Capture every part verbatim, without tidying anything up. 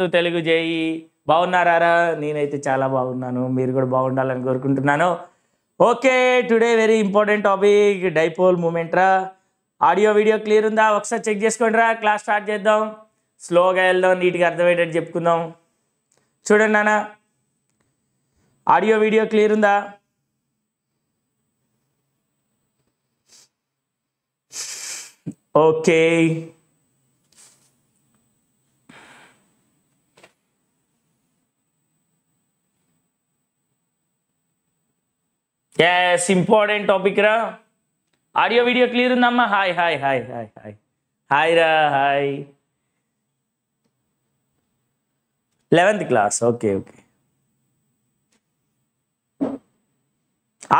to Telugu J E E. Baunnarara, Neenaithe Chala Baunnanu, Meeru Kuda Baundalani Korukuntunnanu. Okay, today very important topic, dipole moment ra. Audio video clear unda, oksa check cheskondi ra, class start cheddam. Slow ga veldam, neat ga arthamayyattu cheptukundam. Chudandi nana. Audio video clear unda. Okay. Yes, important topic ra. Audio video clear unda amma. Hi, hi, hi, hi, hi. Hi ra, hi. eleventh class. Okay, okay.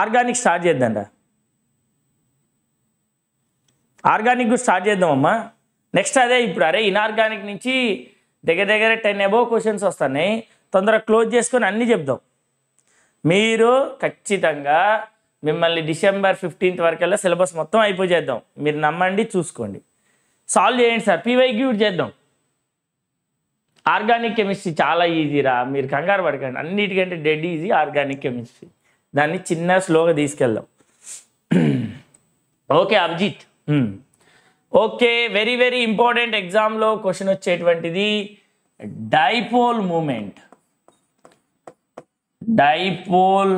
Organic start cheddam ra. Organic gu start cheddam amma. Next ade ippudu are inorganic nunchi degara degara ten above questions vastanayi. Tondara close cheskoni anni cheptam. మీరు ఖచ్చితంగా మిమ్మల్ని December fifteenth వరకల్లా syllabus మొత్తం అయిపోయేద్దాం. మీరు నమ్మండి, చూసుకోండి, solve చేయండి sir. PYQ చేద్దాం. ఆర్గానిక్ కెమిస్ట్రీ చాలా ఈజీరా, మీరు కంగారు పడకండి. అన్నిటికంటే డెడ్ ఈజీ ఆర్గానిక్ కెమిస్ట్రీ. దాన్ని చిన్న స్లోగా తీసుకెళ్దాం. Okay Abhijit, okay. Very very important ఎగ్జామ్లో క్వశ్చన్ వచ్చేటువంటిది dipole moment. Dipole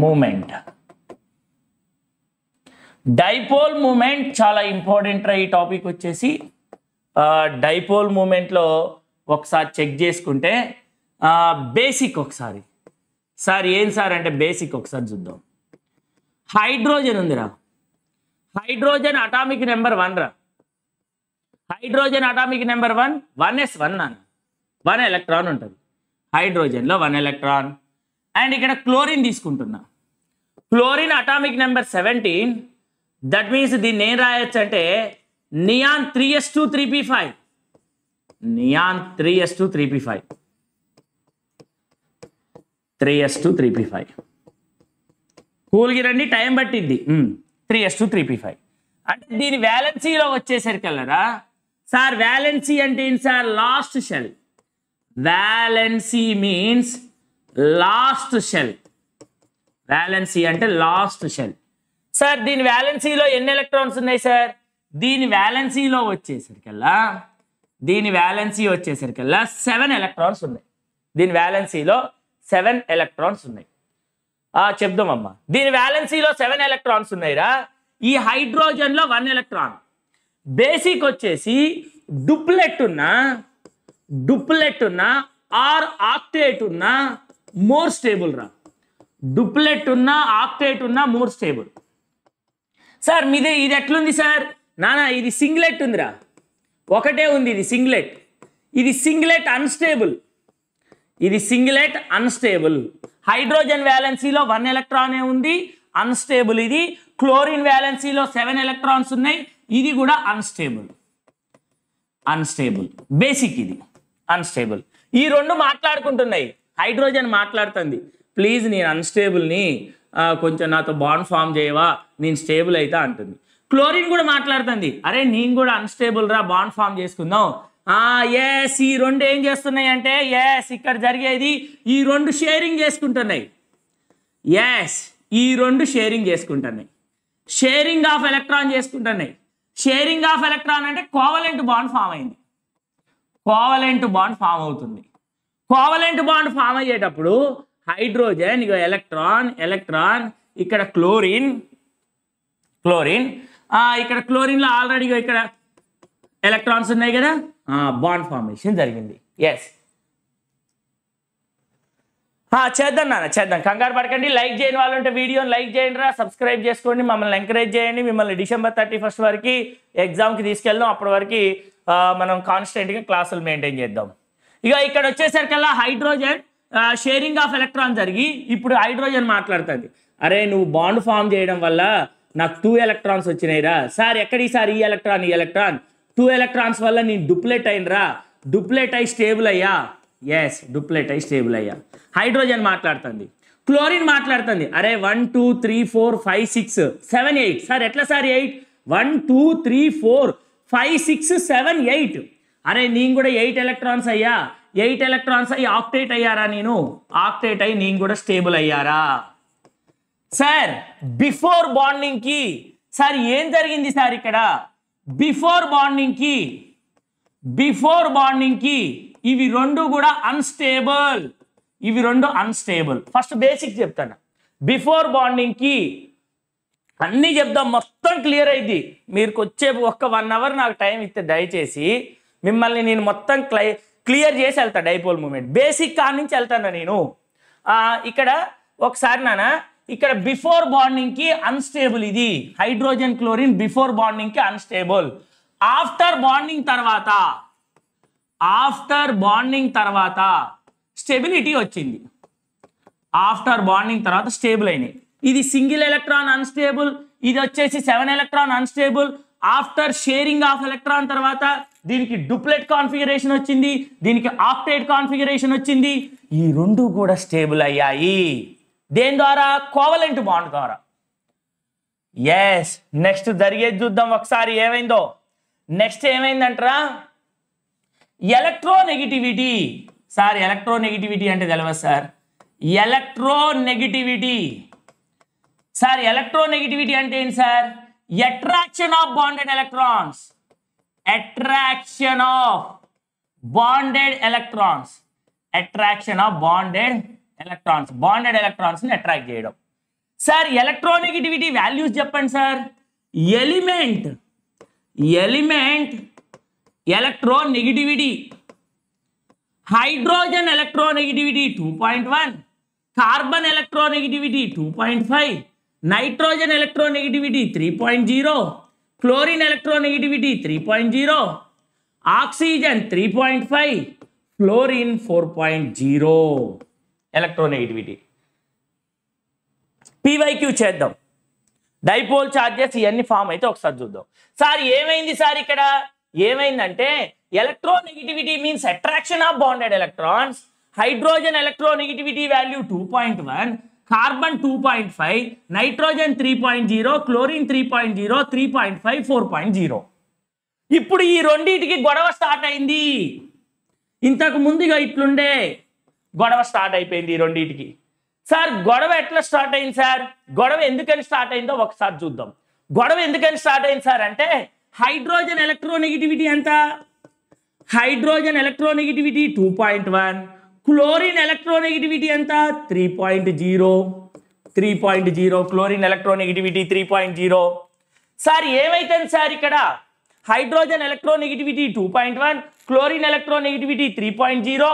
moment. Dipole moment చాలా ఇంపార్టెంట్ రా. ఈ టాపిక్ వచ్చేసి డైపోల్ మూమెంట్లో ఒకసారి చెక్ చేసుకుంటే బేసిక్ ఒకసారి. సార్ ఏం సార్ అంటే బేసిక్ ఒకసారి చూద్దాం. హైడ్రోజన్ ఉందిరా. హైడ్రోజన్ అటామిక్ నెంబర్ వన్ రా. Hydrogen atomic number one one S one అని వన్ ఎలక్ట్రాన్ ఉంటుంది. హైడ్రోజన్లో వన్ ఎలక్ట్రాన్. అండ్ ఇక్కడ క్లోరిన్ తీసుకుంటున్నా. Chlorine atomic number seventeen. That means దీన్ని ఏం రాయొచ్చు అంటే neon three S two three P five. Neon three S two three P five. Three S two three P five. కూల్కి రండి, టైం పట్టిద్ది. Three S two three P five అంటే దీని వ్యాలెన్సీలో వచ్చేసరికి వెళ్ళరా. సార్ వ్యాలెన్సీ అంటే ఏంటి sir? Last shell. Valency means last shell. Valency అంటే లాస్ట్ షెల్. సార్ దీని వ్యాలెన్సీలో ఎన్ని ఎలక్ట్రాన్స్ ఉన్నాయి సార్? దీని వ్యాలెన్సీలో వచ్చేసరికల్లా దీని వ్యాలెన్సీ వచ్చేసరికల్లా సెవెన్ ఎలక్ట్రాన్స్ ఉన్నాయి. దీని వ్యాలెన్సీలో సెవెన్ ఎలక్ట్రాన్స్ ఉన్నాయి. చెప్దామమ్మా, దీని వ్యాలెన్సీలో సెవెన్ ఎలక్ట్రాన్స్ ఉన్నాయిరా. ఈ హైడ్రోజన్లో వన్ ఎలక్ట్రాన్. బేసిక్ వచ్చేసి డూప్లెట్ ఉన్నా డూప్లెట్ ఉన్నా ఆర్ ఆక్టేట్ ఉన్నా మోర్ స్టేబుల్ రా. డూప్లెట్ ఉన్నా ఆక్టేట్ ఉన్నా మోర్ స్టేబుల్. సార్ మీది ఇది ఎట్లుంది సార్? నానా ఇది సింగ్లెట్ ఉందిరా. ఒకటే ఉంది ఇది సింగ్లెట్. ఇది సింగ్లెట్ అన్స్టేబుల్. ఇది సింగ్లెట్ అన్స్టేబుల్. హైడ్రోజన్ వ్యాలెన్సీలో వన్ ఎలక్ట్రానే ఉంది, అన్స్టేబుల్ ఇది. క్లోరిన్ వ్యాలెన్సీలో సెవెన్ ఎలక్ట్రాన్స్ ఉన్నాయి, ఇది కూడా అన్స్టేబుల్. అన్స్టేబుల్ బేసిక్ ఇది అన్స్టేబుల్. ఈ రెండు మాట్లాడుకుంటున్నాయి. హైడ్రోజన్ మాట్లాడుతుంది, ప్లీజ్ నేను అన్స్టేబుల్ని, కొంచెం నాతో బాండ్ ఫామ్ చేయవా, నేను స్టేబుల్ అయితే అంటుంది. క్లోరిన్ కూడా మాట్లాడుతుంది, అరే నేను కూడా అన్స్టేబుల్ రా, బాండ్ ఫామ్ చేసుకుందాం. ఎస్ ఈ రెండు ఏం చేస్తున్నాయి అంటే, ఎస్ ఇక్కడ జరిగేది ఈ రెండు షేరింగ్ చేసుకుంటున్నాయి. ఎస్ ఈ రెండు షేరింగ్ చేసుకుంటున్నాయి. షేరింగ్ ఆఫ్ ఎలక్ట్రాన్ చేసుకుంటున్నాయి. షేరింగ్ ఆఫ్ ఎలక్ట్రాన్ అంటే కోవలెంట్ బాండ్ ఫామ్ అయింది. కోవలెంట్ బాండ్ ఫామ్ అవుతుంది. కోవలెంట్ బాండ్ ఫామ్ అయ్యేటప్పుడు హైడ్రోజన్ ఇక ఎలక్ట్రాన్ ఎలక్ట్రాన్ ఇక్కడ క్లోరిన్ క్లోరిన్ ఇక్కడ క్లోరిన్లో ఆల్రెడీ ఇక్కడ ఎలక్ట్రాన్స్ ఉన్నాయి కదా, బాండ్ ఫార్మేషన్ జరిగింది. ఎస్ చేద్దాం నాన్న, చేద్దాం, కంగారు పడకండి. లైక్ చేయని వాళ్ళు ఉంటే వీడియోని లైక్ చేయండి రా, సబ్స్క్రైబ్ చేసుకోండి, మమ్మల్ని ఎంకరేజ్ చేయండి. మిమ్మల్ని డిసెంబర్ థర్టీ ఫస్ట్ వరకు ఎగ్జామ్కి తీసుకెళ్దాం. అప్పటి వరకు మనం కాన్స్టెంట్గా క్లాసులు మెయింటైన్ చేద్దాం. ఇక ఇక్కడ వచ్చేసరికల్లా హైడ్రోజన్ షేరింగ్ ఆఫ్ ఎలక్ట్రాన్ జరిగి ఇప్పుడు హైడ్రోజన్ మాట్లాడుతుంది, అరే నువ్వు బాండ్ ఫామ్ చేయడం వల్ల నాకు టూ ఎలక్ట్రాన్స్ వచ్చినాయిరా. సార్ ఎక్కడి సార్? ఈ ఎలక్ట్రాన్ ఈ ఎలక్ట్రాన్ టూ ఎలక్ట్రాన్స్ వల్ల నేను డూప్లెట్ అయినరా. డూప్లెట్ అయి స్టేబుల్ అయ్యా. ఎస్ డూప్లెట్ అయి స్టేబుల్ అయ్యా. హైడ్రోజన్ మాట్లాడుతుంది, క్లోరిన్ మాట్లాడుతుంది, అరే one two three four five six seven eight. Sir ఎట్లా sir eight? One two three four five six seven eight. అరే నేను కూడా ఎయిట్ ఎలక్ట్రాన్స్ అయ్యా, ఎయిట్ ఎలక్ట్రాన్స్ అయ్యి ఆక్టేట్ అయ్యారా, నేను ఆక్టేట్ అయ్యి నేను కూడా స్టేబుల్ అయ్యారా? సార్ బిఫోర్ బాండింగ్ కి సార్ ఏం జరిగింది సార్ ఇక్కడ? బిఫోర్ బాండింగ్ కి బిఫోర్ బాండింగ్ కి ఇవి రెండు కూడా అన్స్టేబుల్, ఇవి రెండు అన్స్టేబుల్. ఫస్ట్ బేసిక్ చెప్తాను, బిఫోర్ బాండింగ్ కి అన్నీ చెప్దాం, మొత్తం క్లియర్ అయింది. మీరు వచ్చే ఒక్క వన్ అవర్ నాకు టైం ఇస్తే దయచేసి మిమ్మల్ని నేను మొత్తం క్లై క్లియర్ చేసి వెళ్తా. డైపోల్ మూమెంట్ బేసిక్ కా నుంచి వెళ్తాను నేను. ఇక్కడ ఒకసారి నాన్న, ఇక్కడ బిఫోర్ బాండింగ్కి అన్స్టేబుల్, ఇది హైడ్రోజన్ క్లోరిన్ బిఫోర్ బాండింగ్కి అన్స్టేబుల్. ఆఫ్టర్ బాండింగ్ తర్వాత, ఆఫ్టర్ బాండింగ్ తర్వాత స్టెబిలిటీ వచ్చింది, ఆఫ్టర్ బాండింగ్ తర్వాత స్టేబుల్ అయినాయి. ఇది సింగిల్ ఎలక్ట్రాన్ అన్స్టేబుల్, ఇది వచ్చేసి seven electron unstable. After sharing of electron తర్వాత దీనికి డూప్లెట్ కాన్ఫిగరేషన్ వచ్చింది, దీనికి ఆక్టేట్ కాన్ఫిగరేషన్ వచ్చింది. ఈ రెండు కూడా స్టేబుల్ అయ్యాయి. దేని ద్వారా? కోవలెంట్ బాండ్ ద్వారా. ఎస్, నెక్స్ట్ జరిగేది చూద్దాం ఒకసారి ఏమైందో. నెక్స్ట్ ఏమైందంటారా? ఎలక్ట్రోనెగిటివిటీ. సార్ ఎలక్ట్రోనెగిటివిటీ అంటే తెలియదు సార్, ఎలక్ట్రోనెగిటివిటీ సార్ ఎలక్ట్రోనెగిటివిటీ అంటే ఏంటి sir? Attraction of bonded electrons, attraction of bonded electrons, attraction of bonded electrons, bonded electrons ని అట్రాక్ట్ చేయడం. సార్ ఎలక్ట్రోనెగిటివిటీ వాల్యూస్ చెప్పండి sir. Element element electronegativity, hydrogen electronegativity two point one, carbon electronegativity two point five, nitrogen electronegativity three point zero, chlorine electronegativity three point zero, oxygen three point five, fluorine four point zero. Electronegativity PYQ చేద్దాం, dipole charges ఇవన్నీ form అయితే ఒకసారి చూద్దాం. Sir ఏమైంది sir ఇక్కడ? ఏమైందంటే electronegativity means attraction of bonded electrons, hydrogen electronegativity value two point one, carbon two point five, nitrogen three point zero, chlorine three point zero, three point five, four point zero. ఇప్పుడు ఈ రెండింటికి గొడవ start అయింది. ఇంతకు ముందుగా ఇట్లుండే గొడవ start అయిపోయింది ఈ రెండింటికి. సార్ గొడవ ఎట్లా స్టార్ట్ అయింది సార్? గొడవ ఎందుకని స్టార్ట్ అయిందో ఒకసారి చూద్దాం. గొడవ ఎందుకని స్టార్ట్ అయింది సార్ అంటే, హైడ్రోజన్ ఎలక్ట్రోనెగిటివిటీ ఎంత? Hydrogen electronegativity two point one, chlorine electronegativity ఎంత? Three point zero, three point zero chlorine electronegativity three point zero. Sir ఏమైతుంది సార్ ఇక్కడ? Hydrogen electronegativity two point one, chlorine electronegativity three point zero.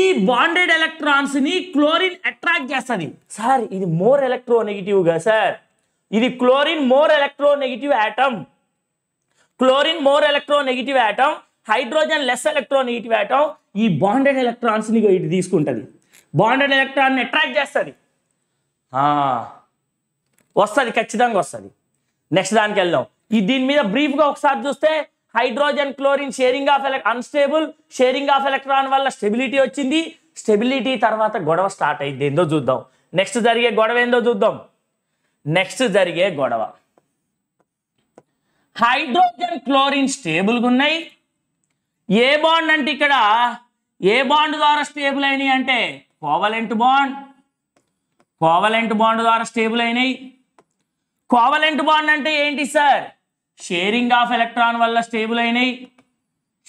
ఈ bonded electrons ని chlorine attract చేస్తుంది. Sir ఇది more electronegative గా sir, ఇది chlorine more electronegative atom, chlorine more electronegative atom, hydrogen less electronegative atom. ఈ bonded electrons ని ఇటు తీసుకుంటుంది, బాండెడ్ ఎలక్ట్రాన్ ని అట్రాక్ట్ చేస్తుంది, వస్తుంది, ఖచ్చితంగా వస్తుంది. నెక్స్ట్ దానికి వెళ్దాం. ఈ దీని మీద బ్రీఫ్ గా ఒకసారి చూస్తే, hydrogen chlorine sharing of unstable, sharing of electron వల్ల స్టెబిలిటీ వచ్చింది, స్టెబిలిటీ తర్వాత గొడవ స్టార్ట్ అయింది. ఏందో చూద్దాం, నెక్స్ట్ జరిగే గొడవ ఏందో చూద్దాం. నెక్స్ట్ జరిగే గొడవ, హైడ్రోజన్ క్లోరిన్ స్టేబుల్గా ఉన్నాయి. ఏ బాండ్ అంటే ఇక్కడ ఏ బాండ్ ద్వారా స్టేబుల్ అయినాయి అంటే, కోవలెంట్ బాండ్, కోవలెంట్ బాండ్ ద్వారా స్టేబుల్ అయినాయి. కోవలెంట్ బాండ్ అంటే ఏంటి సార్? షేరింగ్ ఆఫ్ ఎలక్ట్రాన్ వల్ల స్టేబుల్ అయినాయి,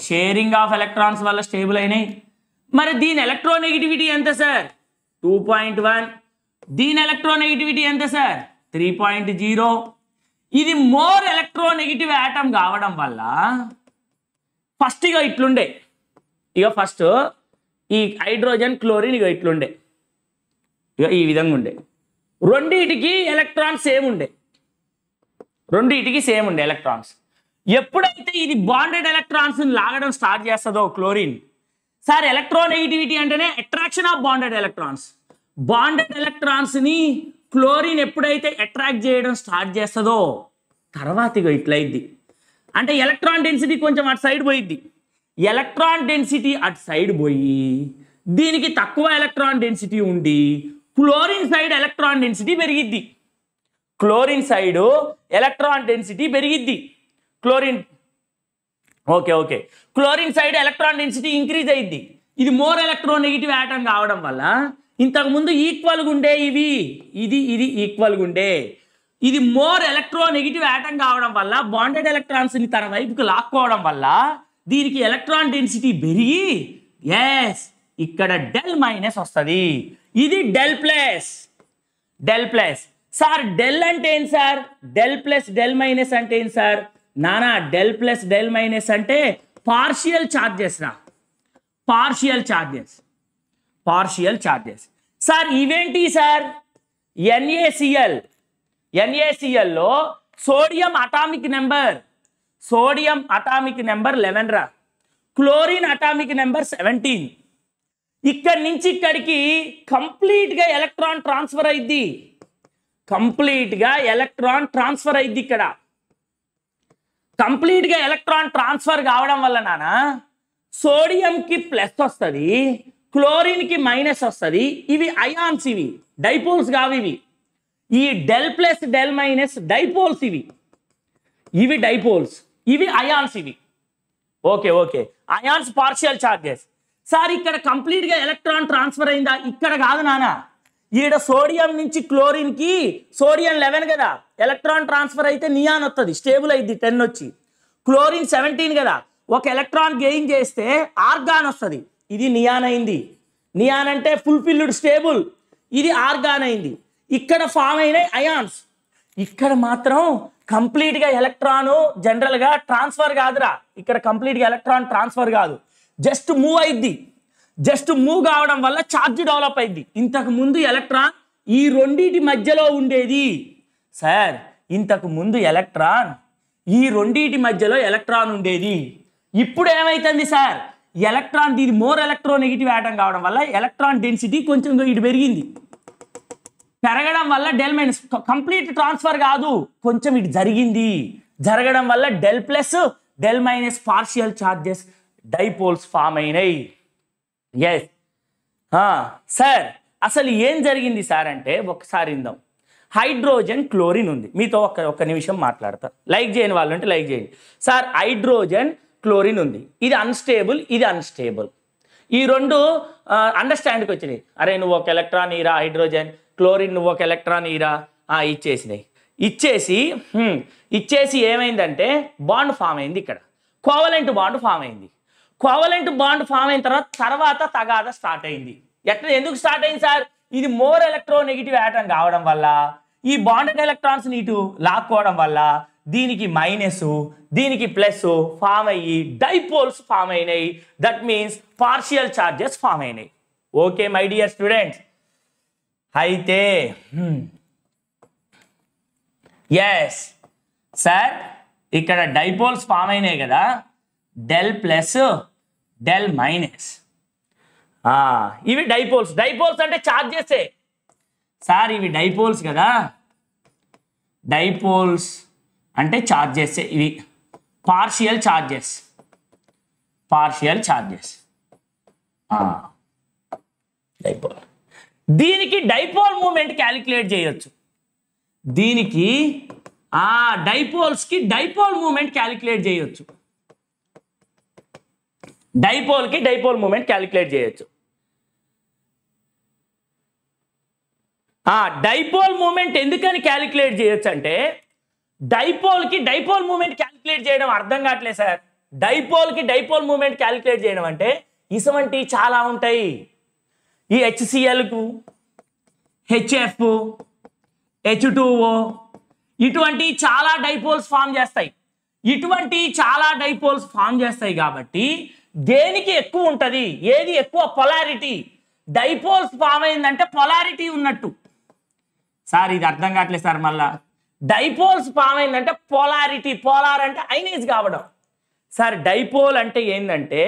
షేరింగ్ ఆఫ్ ఎలక్ట్రాన్స్ వల్ల స్టేబుల్ అయినాయి. మరి దీని ఎలక్ట్రోనెగిటివిటీ ఎంత సార్? Two point one. దీని ఎలక్ట్రోనెగిటివిటీ ఎంత సార్? Three point zero. ఇది మోర్ ఎలక్ట్రోనెగిటివ్ ఆటమ్ కావడం వల్ల ఫస్ట్ ఇక ఇట్లుండే, ఇక ఫస్ట్ ఈ హైడ్రోజన్ క్లోరిన్ ఇక ఇట్లుండే, ఇక ఈ విధంగా ఉండే. రెండింటికి ఎలక్ట్రాన్స్ సేమ్ ఉండే, రెండింటికి సేమ్ ఉండే ఎలక్ట్రాన్స్. ఎప్పుడైతే ఇది బాండెడ్ ఎలక్ట్రాన్స్ లాగడం స్టార్ట్ చేస్తుందో క్లోరిన్, సార్ ఎలక్ట్రోనెగిటివిటీ అంటేనే attraction of bonded electrons, bonded ఎలక్ట్రాన్స్ని క్లోరిన్ ఎప్పుడైతే అట్రాక్ట్ చేయడం స్టార్ట్ చేస్తుందో తర్వాత ఇక ఇట్లయిద్ది. అంటే ఎలక్ట్రాన్ డెన్సిటీ కొంచెం అటు సైడ్ పోయిద్ది, ఎలక్ట్రాన్ డెన్సిటీ అటు సైడ్ పోయి దీనికి తక్కువ ఎలక్ట్రాన్ డెన్సిటీ ఉండి క్లోరిన్ సైడ్ ఎలక్ట్రాన్ డెన్సిటీ పెరిగిద్ది, క్లోరిన్ సైడ్ ఎలక్ట్రాన్ డెన్సిటీ పెరిగిద్ది. Chlorine Okay, okay. Chlorine side electron density increase ayyiddi. This is more electronegative atom kavadam valla. Intaku mundu equal gunde ivi. Idi idi equal gunde. This is more electronegative atom kavadam valla bonded electrons ni tana vaipku laakkovadam valla deeniki electron density berigi. Yes, ikkada del minus vastadi. Idi del plus. Del plus. Sir, del ante em sir? Del plus del minus ante em sir? Nana del plus del minus ante partial charges na. Partial charges. Partial charges. Sir, event is sir NaCl. NaCl లో sodium atomic number sodium atomic number eleven రా chlorine atomic number seventeen ఇక్కడ నుంచి ఇక్కడికి complete గా electron transfer అయ్యింది complete గా electron transfer అయ్యింది ఇక్కడ కంప్లీట్ గా ఎలక్ట్రాన్ ట్రాన్స్ఫర్ కావడం వల్ల నానా సోడియం కి ప్లస్ వస్తది క్లోరిన్ కి మైనస్ వస్తది ఇవి అయాన్స్ ఇవి డైపోల్స్ గావివి ఈ del plus del minus dipoles ఇవి ఇవి డైపోల్స్ ఇవి అయాన్స్ ఇవి okay okay ions partial charges sir ఇక్కడ కంప్లీట్ గా ఎలక్ట్రాన్ ట్రాన్స్ఫర్ అయిందా ఇక్కడ కాదు నానా ఈడ సోడియం నుంచి క్లోరిన్ కి సోడియం eleven కదా ఎలక్ట్రాన్ ట్రాన్స్ఫర్ అయితే నియాన్ వస్తది స్టేబుల్ అయ్యింది ten వచ్చి క్లోరిన్ seventeen కదా ఒక ఎలక్ట్రాన్ గెయిన్ చేస్తే ఆర్గాన్ వస్తది ఇది నియాన్ అయింది నియాన్ అంటే ఫుల్ఫిల్డ్ స్టేబుల్ ఇది ఆర్గాన్ అయింది ఇక్కడ ఫామ్ అయిన అయాన్స్ ఇక్కడ మాత్రం కంప్లీట్ గా ఎలక్ట్రాన్ జనరల్ గా ట్రాన్స్ఫర్ కాదురా ఇక్కడ కంప్లీట్ గా ఎలక్ట్రాన్ ట్రాన్స్ఫర్ కాదు జస్ట్ మూవ్ అయ్యింది జస్ట్ మూవ్ కావడం వల్ల ఛార్జ్ డెవలప్ అయ్యింది ఇంతకు ముందు ఎలక్ట్రాన్ ఈ రెండిటి మధ్యలో ఉండేది సార్ ఇంతకు ముందు ఎలక్ట్రాన్ ఈ రెండిటి మధ్యలో ఎలక్ట్రాన్ ఉండేది ఇప్పుడు ఏమైతుంది సార్ ఎలక్ట్రాన్ దీని మోర్ ఎలక్ట్రోనెగటివ్ ఆటం కావడం వల్ల ఎలక్ట్రాన్ డెన్సిటీ కొంచెం ఇటు పెరిగింది పెరగడం వల్ల డెల్ మైనస్ కంప్లీట్ ట్రాన్స్ఫర్ కాదు కొంచెం ఇటు జరిగింది జరగడం వల్ల del plus del minus partial charges dipoles form అయినాయి ఎస్ సార్ అసలు ఏం జరిగింది సార్ అంటే ఒకసారి ఇందాం హైడ్రోజన్ క్లోరిన్ ఉంది మీతో ఒక ఒక్క నిమిషం మాట్లాడతా లైక్ చేయని వాళ్ళు అంటే లైక్ చేయండి సార్ హైడ్రోజన్ క్లోరిన్ ఉంది ఇది అన్స్టేబుల్ ఇది అన్స్టేబుల్ ఈ రెండు అండర్స్టాండ్కి వచ్చినాయి అరే నువ్వు ఒక ఎలక్ట్రాన్ ఈరా హైడ్రోజన్ క్లోరిన్ నువ్వు ఒక ఎలక్ట్రాన్ ఈరా ఇచ్చేసినాయి ఇచ్చేసి ఇచ్చేసి ఏమైందంటే బాండ్ ఫామ్ అయింది ఇక్కడ కోవలెంట్ బాండ్ ఫామ్ అయింది కోవలెంట్ బాండ్ ఫామ్ అయిన తర్వాత తర్వాత తగాద స్టార్ట్ అయింది ఎట్లా ఎందుకు స్టార్ట్ అయింది సార్ ఇది మోర్ ఎలక్ట్రోనెగటివ్ ఆటం కావడం వల్ల ఈ బాండెడ్ ఎలక్ట్రాన్స్ నీటు లాక్కోవడం వల్ల దీనికి మైనస్ దీనికి ప్లస్ ఫామ్ అయ్యి డైపోల్స్ ఫామ్ అయినాయి that means partial charges form అయినాయి ఓకే మై డియర్ స్టూడెంట్స్ అయితే ఎస్ సార్ ఇక్కడ డైపోల్స్ ఫామ్ అయినాయి కదా డెల్ ప్లస్ డెల్ మైనస్ ఇవి డైపోల్స్ డైపోల్స్ అంటే చార్జెసే సార్ ఇవి డైపోల్స్ కదా డైపోల్స్ అంటే చార్జెస్ ఇవి partial charges partial charges dipole దీనికి డైపోల్ మూమెంట్ క్యాలిక్యులేట్ చేయొచ్చు దీనికి ఆ డైపోల్స్కి డైపోల్ మూమెంట్ క్యాలిక్యులేట్ చేయొచ్చు డైపోల్కి డైపోల్ మూమెంట్ క్యాలిక్యులేట్ చేయొచ్చు ఆ డైపోల్ మూమెంట్ ఎందుకని క్యాలిక్యులేట్ చేయొచ్చు అంటే డైపోల్కి డైపోల్ మూమెంట్ క్యాలిక్యులేట్ చేయడం అర్థం కావట్లేదు సార్ డైపోల్కి డైపోల్ మూమెంట్ క్యాలిక్యులేట్ చేయడం అంటే ఇటువంటి చాలా ఉంటాయి ఈ హెచ్సిఎల్కు హెచ్ఎఫ్ హెచ్ టూ ఓ ఇటువంటి చాలా డైపోల్స్ ఫామ్ చేస్తాయి ఇటువంటి చాలా డైపోల్స్ ఫామ్ చేస్తాయి కాబట్టి దేనికి ఎక్కువ ఉంటుంది ఏది ఎక్కువ పొలారిటీ డైపోల్స్ ఫామ్ అయిందంటే పొలారిటీ ఉన్నట్టు సార్ ఇది అర్థం కావట్లేదు సార్ మళ్ళా డైపోల్స్ ఫామ్ అయిందంటే పొలారిటీ పోలార్ అంటే ఐనైజ్ కావడం సార్ డైపోల్ అంటే ఏంటంటే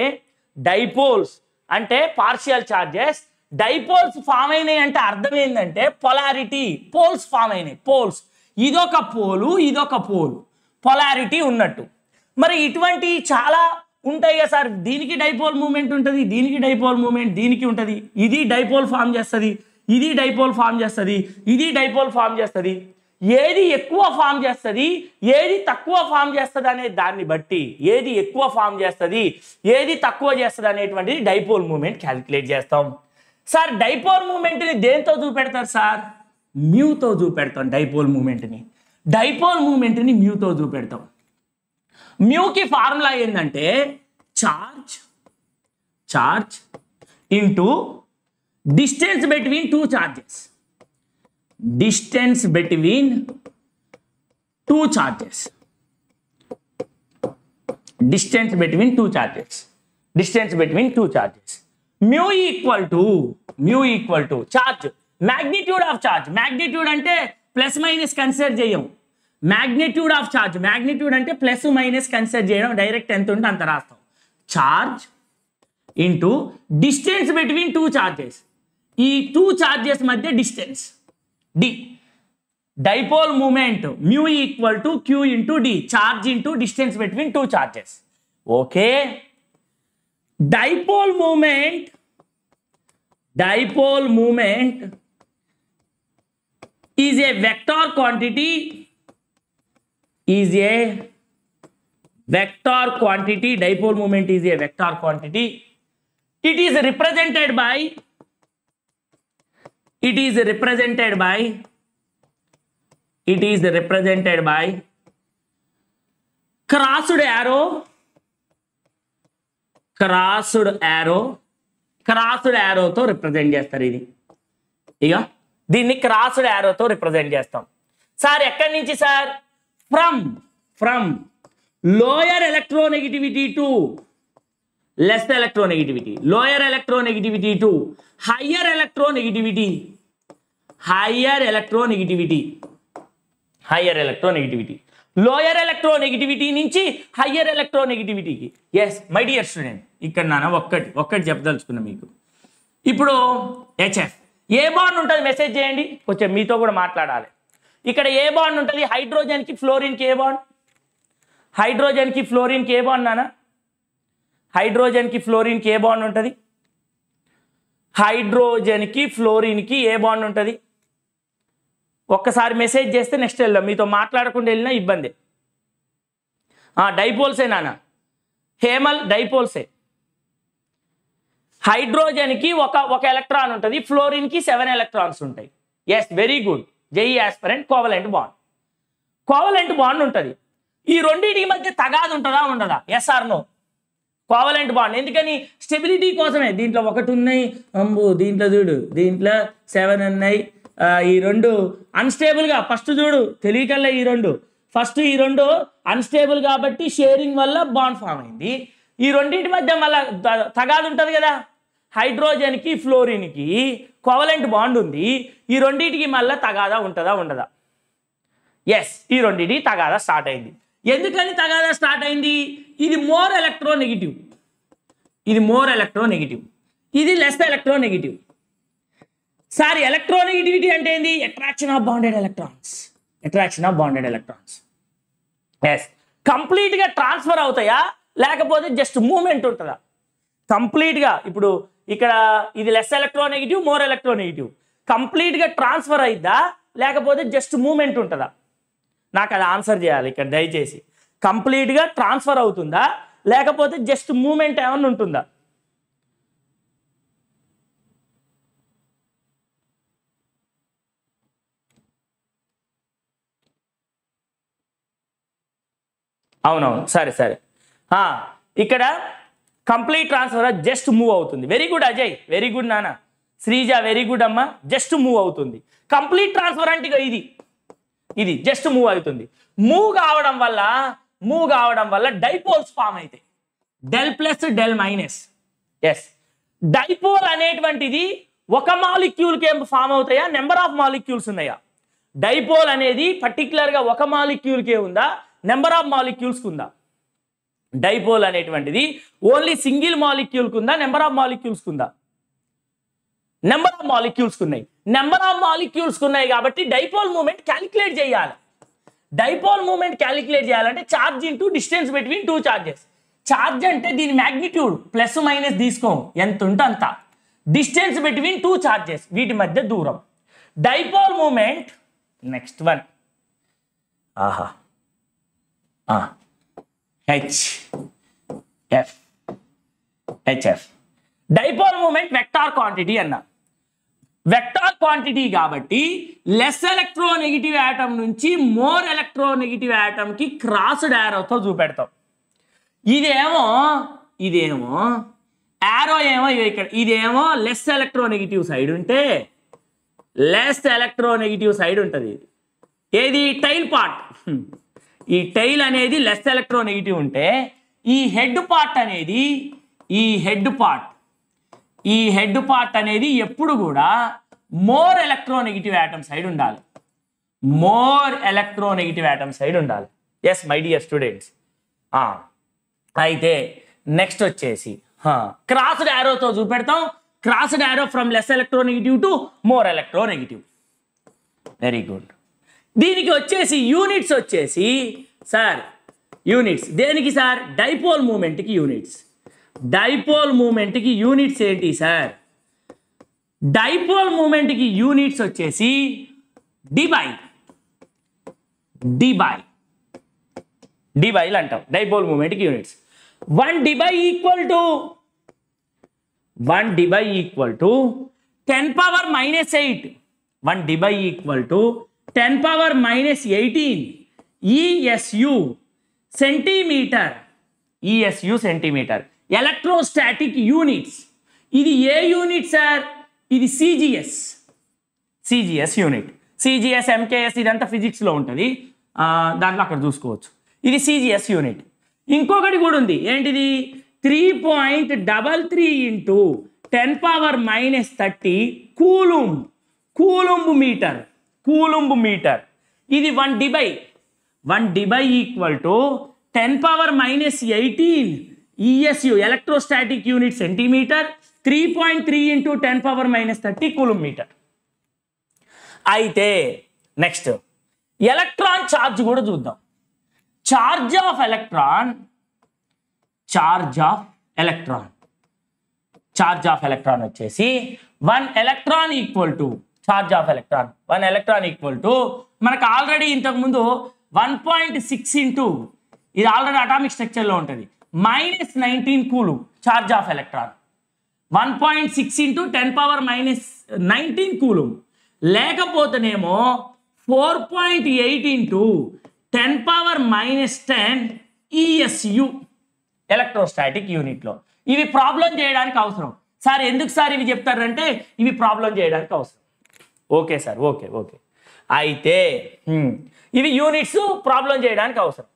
డైపోల్స్ అంటే పార్షియల్ చార్జెస్ డైపోల్స్ ఫామ్ అయినాయి అంటే అర్థం ఏంటంటే పొలారిటీ పోల్స్ ఫామ్ అయినాయి పోల్స్ ఇదొక పోలు ఇదొక పోలు పొలారిటీ ఉన్నట్టు మరి ఇటువంటి చాలా ఉంటాయి కదా సార్ దీనికి డైపోల్ మూమెంట్ ఉంటుంది దీనికి డైపోల్ మూమెంట్ దీనికి ఉంటుంది ఇది డైపోల్ ఫామ్ చేస్తుంది ఇది డైపోల్ ఫామ్ చేస్తుంది ఇది డైపోల్ ఫామ్ చేస్తుంది ఏది ఎక్కువ ఫామ్ చేస్తది ఏది తక్కువ ఫామ్ చేస్తది అనే దాన్ని బట్టి ఏది ఎక్కువ ఫామ్ చేస్తది ఏది తక్కువ చేస్తది అనేటువంటి డైపోల్ మూమెంట్ క్యాలిక్యులేట్ చేస్తాం సార్ డైపోల్ మూమెంట్ ని దేంతో చూపెడతారు సార్ mu తో చూపెడతాం డైపోల్ మూమెంట్ ని డైపోల్ మూమెంట్ ని mu తో చూపెడతాం mu కి ఫార్ములా ఏందంటే charge charge into distance between two charges distance between two charges distance between two charges distance between two charges mu equal to mu equal to charge magnitude of charge magnitude ante plus minus consider cheyam magnitude of charge magnitude ante plus minus consider cheyam direct ento unte anta rastam charge into distance between two charges ee two charges madhya distance D. Dipole moment mu equal to Q into D. Charge into distance between two charges. Okay. Dipole moment. Dipole moment is a vector quantity. Is a vector quantity. Dipole moment is a vector quantity. It is represented by. It is represented by it is represented by crossed arrow crossed arrow crossed arrow to represent చేస్తారు ఇది ఇక దీన్ని crossed arrow to represent చేస్తాం sir ఎక్కడి నుంచి sir from from lower electronegativity to less electronegativity lower electronegativity to higher electronegativity higher electronegativity higher electronegativity lower electronegativity nunchi higher electronegativity ki yes my dear student ikkannana okkati okkati chepdaluchukuna meeku ippudu hf a bond untadi message cheyandi konచెం meeto kuda maatladali ikkada a bond untadi hydrogen ki fluorine ki a bond hydrogen ki fluorine ki a bond nana hydrogen की fluorine की ए bond उंटदी hydrogen की fluorine की ए bond उंटदी ఒక్కసారి message చేస్తే నెక్స్ట్ ఎల్లం మీతో మాట్లాడకుండా ఎల్లినా ఇబ్బంది ఆ డైపోల్స్ ఏనానా హేమల్ డైపోల్స్ हाइड्रोजन की ఒక ఒక ఎలక్ట్రాన్ ఉంటది ఫ్లోరీన్ की seven ఎలక్ట్రాన్స్ ఉంటాయి yes very good JEE aspirant covalent bond covalent bond ఉంటది ఈ రెండిటి మధ్య తగాదు ఉంటదా ఉండదా yes or no covalent bond ఎందుకని స్టెబిలిటీ కోసమే దీంట్లో ఒకటి ఉన్నాయి అంబు దీంట్లో చూడు దీంట్లో seven ఉన్నాయి ఈ రెండు అన్‌స్టేబుల్ గా ఫస్ట్ చూడు తెలియకల్ల ఈ రెండు ఫస్ట్ ఈ రెండు అన్‌స్టేబుల్ కాబట్టి షేరింగ్ వల్ల బాండ్ ఫామ్ అయ్యింది ఈ రెండిటి మధ్య మళ్ళా తగాదు ఉంటది కదా హైడ్రోజన్ కి ఫ్లోరిన్ కి కోవలెంట్ బాండ్ ఉంది ఈ రెండిటికి మళ్ళా తగాదా ఉంటదా ఉండదా yes ఈ రెండిటి తగాదా స్టార్ట్ అయ్యింది ఎందుకని తగాదా స్టార్ట్ అయ్యింది ఇది మోర్ ఎలక్ట్రోనెగటివ్ ఇది మోర్ ఎలక్ట్రోనెగటివ్ ఇది లెస్ ఎలక్ట్రోనెగటివ్ సార్ ఎలక్ట్రోనెగటివిటీ అంటే ఏంది attraction of bonded electrons attraction of bonded electrons yes complete గా ట్రాన్స్ఫర్ అవుతాయా లేకపోతే జస్ట్ మూమెంట్ ఉంటదా కంప్లీట్ గా ఇప్పుడు ఇక్కడ ఇది less electronegative more electronegative complete గా ట్రాన్స్ఫర్ అయిదా లేకపోతే జస్ట్ మూమెంట్ ఉంటదా నాకు అది ఆన్సర్ చేయాలి ఇక్కడ దయచేసి కంప్లీట్ గా ట్రాన్స్ఫర్ అవుతుందా లేకపోతే జస్ట్ మూమెంట్ ఏమన్నా ఉంటుందా అవునవును సరే సరే ఇక్కడ కంప్లీట్ ట్రాన్స్ఫర్ జస్ట్ మూవ్ అవుతుంది very good Ajay very good నాన్న శ్రీజ వెరీ గుడ్ అమ్మ జస్ట్ మూవ్ అవుతుంది కంప్లీట్ ట్రాన్స్ఫర్ అంటే ఇది ఇది జస్ట్ మూవ్ అవుతుంది మూవ్ కావడం వల్ల మూవ్ కావడం వల్ల డైపోల్స్ ఫామ్ అవుతాయి del plus del minus yes dipole అనేటువంటిది ఒక మాలిక్యూల్కి ఏం ఫామ్ అవుతాయా నెంబర్ ఆఫ్ మాలిక్యూల్స్ ఉన్నాయా డైపోల్ అనేది పర్టికులర్గా ఒక మాలిక్యూల్కే ఉందా నెంబర్ ఆఫ్ మాలిక్యూల్స్కి ఉందా డైపోల్ అనేటువంటిది ఓన్లీ సింగిల్ మాలిక్యూల్కి ఉందా నెంబర్ ఆఫ్ మాలిక్యూల్స్కి ఉందా నెంబర్ ఆఫ్ మాలిక్యూల్స్కి ఉన్నాయి నెంబర్ ఆఫ్ మాలిక్యూల్స్కి ఉన్నాయి కాబట్టి డైపోల్ మూమెంట్ క్యాలిక్యులేట్ చేయాలి డైపోల్ మూమెంట్ క్యాలిక్యులేట్ చేయాలంటే charge into distance between two charges charge అంటే దీని మ్యాగ్నిట్యూడ్ ప్లస్ మైనస్ తీసుకోం ఎంత ఉంటే అంత డిస్టెన్స్ బిట్వీన్ టూ ఛార్జెస్ వీటి మధ్య దూరం dipole moment next one Aha. Ah. H. F. H F. Dipole moment vector quantity anna. Vector quantity kabatti less electronegative atom nunchi more electronegative atom ki crossed arrow tho chupedtam. Idemo, idemo, arrow emo ikkada, idemo less electronegative side unte less electronegative side untadi. ఏది tail part ఈ tail అనేది less electronegative ఉంటే ఈ head part అనేది ఈ head part ఈ head part అనేది ఎప్పుడు కూడా మోర్ ఎలక్ట్రోనెగటివ్ ఆటమ్ సైడ్ ఉండాలి మోర్ ఎలక్ట్రోనెగటివ్ ఆటమ్ సైడ్ ఉండాలి yes my dear students ఆ అయితే నెక్స్ట్ వచ్చేసి హ క్రాస్డ్ ఆరో తో చూపెడతాం crossed arrow from less electronegative to more electronegative very good దీనికి వచ్చేసి యూనిట్స్ వచ్చేసి సార్ యూనిట్స్ దేనికి సార్ డైపోల్ మూమెంట్కి యూనిట్స్ డైపోల్ మూమెంట్కి యూనిట్స్ ఏంటి సార్ డైపోల్ మూమెంట్కి యూనిట్స్ వచ్చేసి డిబై డిబై డిబైలు అంటాం డైపోల్ మూమెంట్కి units one debye equal to one debye equal to ten power minus eight one debye equal to ten power minus eighteen E S U centimeter E S U centimeter electrostatic units. This A unit sir, this is C G S C G S unit C G S M K S idantha physics lo untadi danlo akkada chusukochu idi C G S unit inkokadi kuda undi entidi three point three three into ten power minus thirty coulomb coulomb meter coulomb meter idi one debye one debye equal to ten power minus eighteen E S U electrostatic unit centimeter three point three into ten power minus thirty coulomb meter aithe next electron charge kuda chuddam charge of electron charge of electron charge of electron vachesi one electron equal to charge of electron one electron equal to మనకు already ఇంతకు ముందు one point six into ఇది already atomic structure లో ఉంటది minus nineteen coulomb charge of electron one point six into ten power minus nineteen coulomb లేకపోతేనేమో four point eight into ten power minus ten E S U electrostatic unit లో ఇవి problem చేయడానికి అవసరం sir ఎందుకు sir ఇవి చెప్తారంటే ఇవి problem చేయడానికి అవసరం ఓకే సార్ ఓకే ఓకే అయితే ఇవి యూనిట్స్ ప్రాబ్లం చేయడానికి అవసరం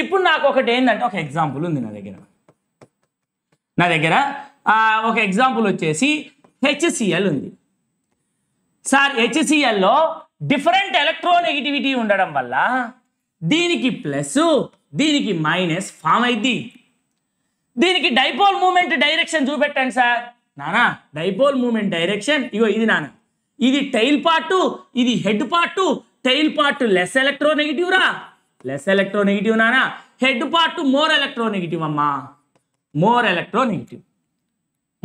ఇప్పుడు నాకు ఒకటి ఏంటంటే ఒక ఎగ్జాంపుల్ ఉంది నా దగ్గర నా దగ్గర ఒక ఎగ్జాంపుల్ వచ్చేసి హెచ్సిఎల్ ఉంది సార్ హెచ్సిఎల్లో డిఫరెంట్ ఎలక్ట్రోనెగటివిటీ ఉండడం వల్ల దీనికి ప్లస్ దీనికి మైనస్ ఫామ్ అయింది దీనికి డైపోల్ మూమెంట్ డైరెక్షన్ చూపెట్టండి సార్ నానా డైపోల్ మూమెంట్ డైరెక్షన్ ఇగో ఇది నానా ఇది టైల్ పార్ట్ ఇది head part tail part less electronegative రా లెస్ ఎలక్ట్రోనెగటివ్ నానా హెడ్ పార్ట్ మోర్ ఎలక్ట్రోనెగటివ్ అమ్మా more electronegative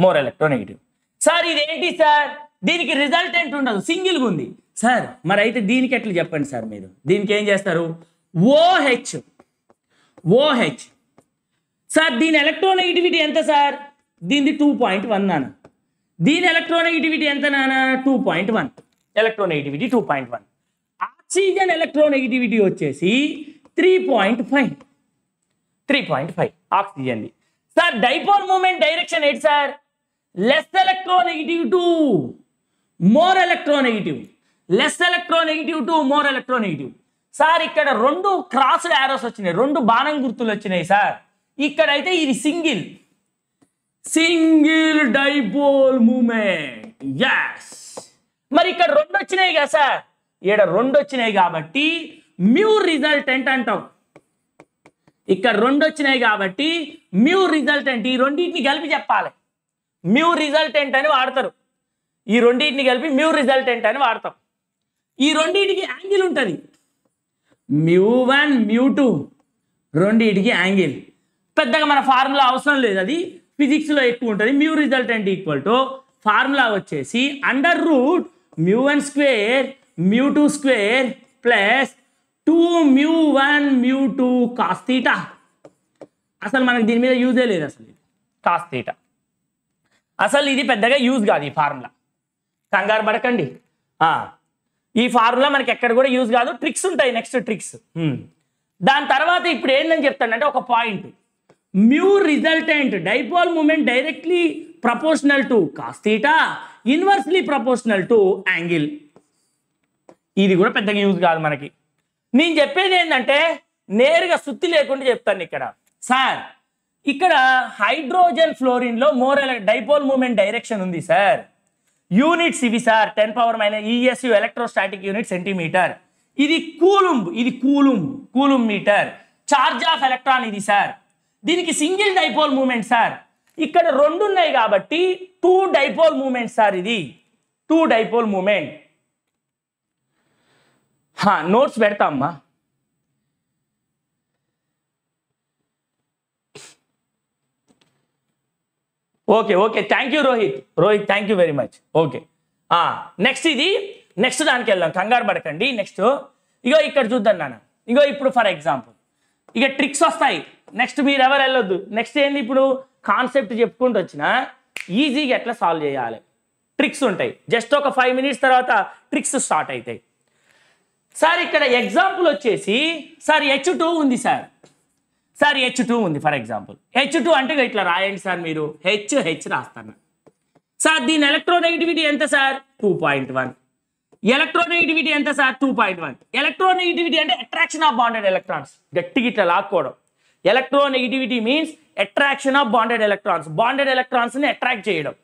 more electronegative sir ఇది ఏంటి సార్ దీనికి రిజల్టెంట్ ఉండదు సింగిల్గా ఉంది సార్ మరి అయితే దీనికి ఎట్లా చెప్పండి సార్ మీరు దీనికి ఏం చేస్తారు ఓహెచ్ ఓహెచ్ సార్ దీని ఎలక్ట్రోనెగటివిటీ ఎంత సార్ దీనిది టూ పాయింట్ వన్ నానా దీని ఎలక్ట్రోనెగటివిటీ ఎంత నానా two point one electronegativity two point one oxygen electronegativity వచ్చేసి three point five three point five ఆక్సిజన్ది సార్ డైపోల్ మూమెంట్ డైరెక్షన్ ఏంటి sir less electronegative to more electronegative less electronegative to more electronegative sir ఇక్కడ రెండు crossed arrows వచ్చినాయి రెండు బాణం గుర్తులు వచ్చినాయి సార్ ఇక్కడైతే ఇది single single dipole moment yes మరి ఇక్కడ రెండు వచ్చినాయి కదా సార్ ఇక్కడ రెండు వచ్చినాయి కాబట్టి మ్యూ రిజల్టెంట్ అంటాం ఇక్కడ రెండు వచ్చినాయి కాబట్టి మ్యూ రిజల్టెంట్ ఈ రెండింటిని కలిపి చెప్పాలి మ్యూ రిజల్టెంట్ అని వాడతారు ఈ రెండింటిని కలిపి మ్యూ రిజల్టెంట్ అని వాడతాం ఈ రెండింటికి యాంగిల్ ఉంటుంది మ్యూ వన్ మ్యూ టూ రెండింటికి యాంగిల్ పెద్దగా మన ఫార్ములా అవసరం లేదు అది ఫిజిక్స్లో ఎక్కువ ఉంటుంది mu resultant equal to formula వచ్చేసి under root mu one square mu two square plus two mu one mu two cos theta అసలు మనకు దీని మీద యూజ్ లేదు అసలు cos theta అసలు ఇది పెద్దగా యూజ్ కాదు ఈ ఫార్ములా కంగారు పడకండి ఆ ఈ ఫార్ములా మనకి ఎక్కడ కూడా యూజ్ కాదు ట్రిక్స్ ఉంటాయి నెక్స్ట్ ట్రిక్స్ దాని తర్వాత ఇప్పుడు ఏందని చెప్తానంటే ఒక point mu resultant dipole moment directly proportional to cos theta inversely proportional to angle ఇది కూడా పెద్దగా యూజ్ కాదు మనకి నేను చెప్పేది ఏంటంటే నేరుగా సుత్తి లేకుండా చెప్తాను ఇక్కడ సార్ ఇక్కడ హైడ్రోజన్ ఫ్లోరిన్ లో మోర్ డైపోల్ మూమెంట్ డైరెక్షన్ ఉంది సార్ యూనిట్స్ ఇవి sir ten power minus ESU electrostatic unit centimetre ఇది కూలుంబ్ ఇది coulomb coulomb metre charge of electron ఇది సార్ దీనికి సింగిల్ డైపోల్ మూమెంట్ సార్ ఇక్కడ రెండు ఉన్నాయి కాబట్టి టూ డైపోల్ మూమెంట్ సార్ ఇది టూ డైపోల్ మూమెంట్ నోట్స్ పెడతా అమ్మా okay okay thank you Rohit Rohit thank you very much okay next ఇది నెక్స్ట్ దానికి వెళ్దాం కంగారు పడకండి నెక్స్ట్ ఇగో ఇక్కడ చూద్దాం నాన్న ఇగో ఇప్పుడు ఫర్ ఎగ్జాంపుల్ ఇక ట్రిక్స్ వస్తాయి నెక్స్ట్ మీరు ఎవరు వెళ్ళొద్దు నెక్స్ట్ ఏంది ఇప్పుడు కాన్సెప్ట్ చెప్పుకుంటూ వచ్చినా ఈజీగా ఎట్లా సాల్వ్ చేయాలి ట్రిక్స్ ఉంటాయి జస్ట్ ఒక ఫైవ్ మినిట్స్ తర్వాత ట్రిక్స్ స్టార్ట్ అవుతాయి సార్ ఇక్కడ ఎగ్జాంపుల్ వచ్చేసి సార్ హెచ్ టూ ఉంది సార్ సార్ హెచ్ టూ ఉంది ఫర్ ఎగ్జాంపుల్ హెచ్ టూ అంటే ఇట్లా రాయండి సార్ మీరు హెచ్ హెచ్ రాస్తాను సార్ దీని ఎలక్ట్రోనెగిటివిటీ ఎంత sir two point one electronegativity ఎంత sir two point one electronegativity అంటే అట్రాక్షన్ ఆఫ్ బాండెడ్ ఎలక్ట్రాన్స్ గట్టికి ఇట్లా లాక్కోవడం electronegativity means attraction of bonded electrons bonded ఎలక్ట్రాన్స్ని అట్రాక్ట్ చేయడం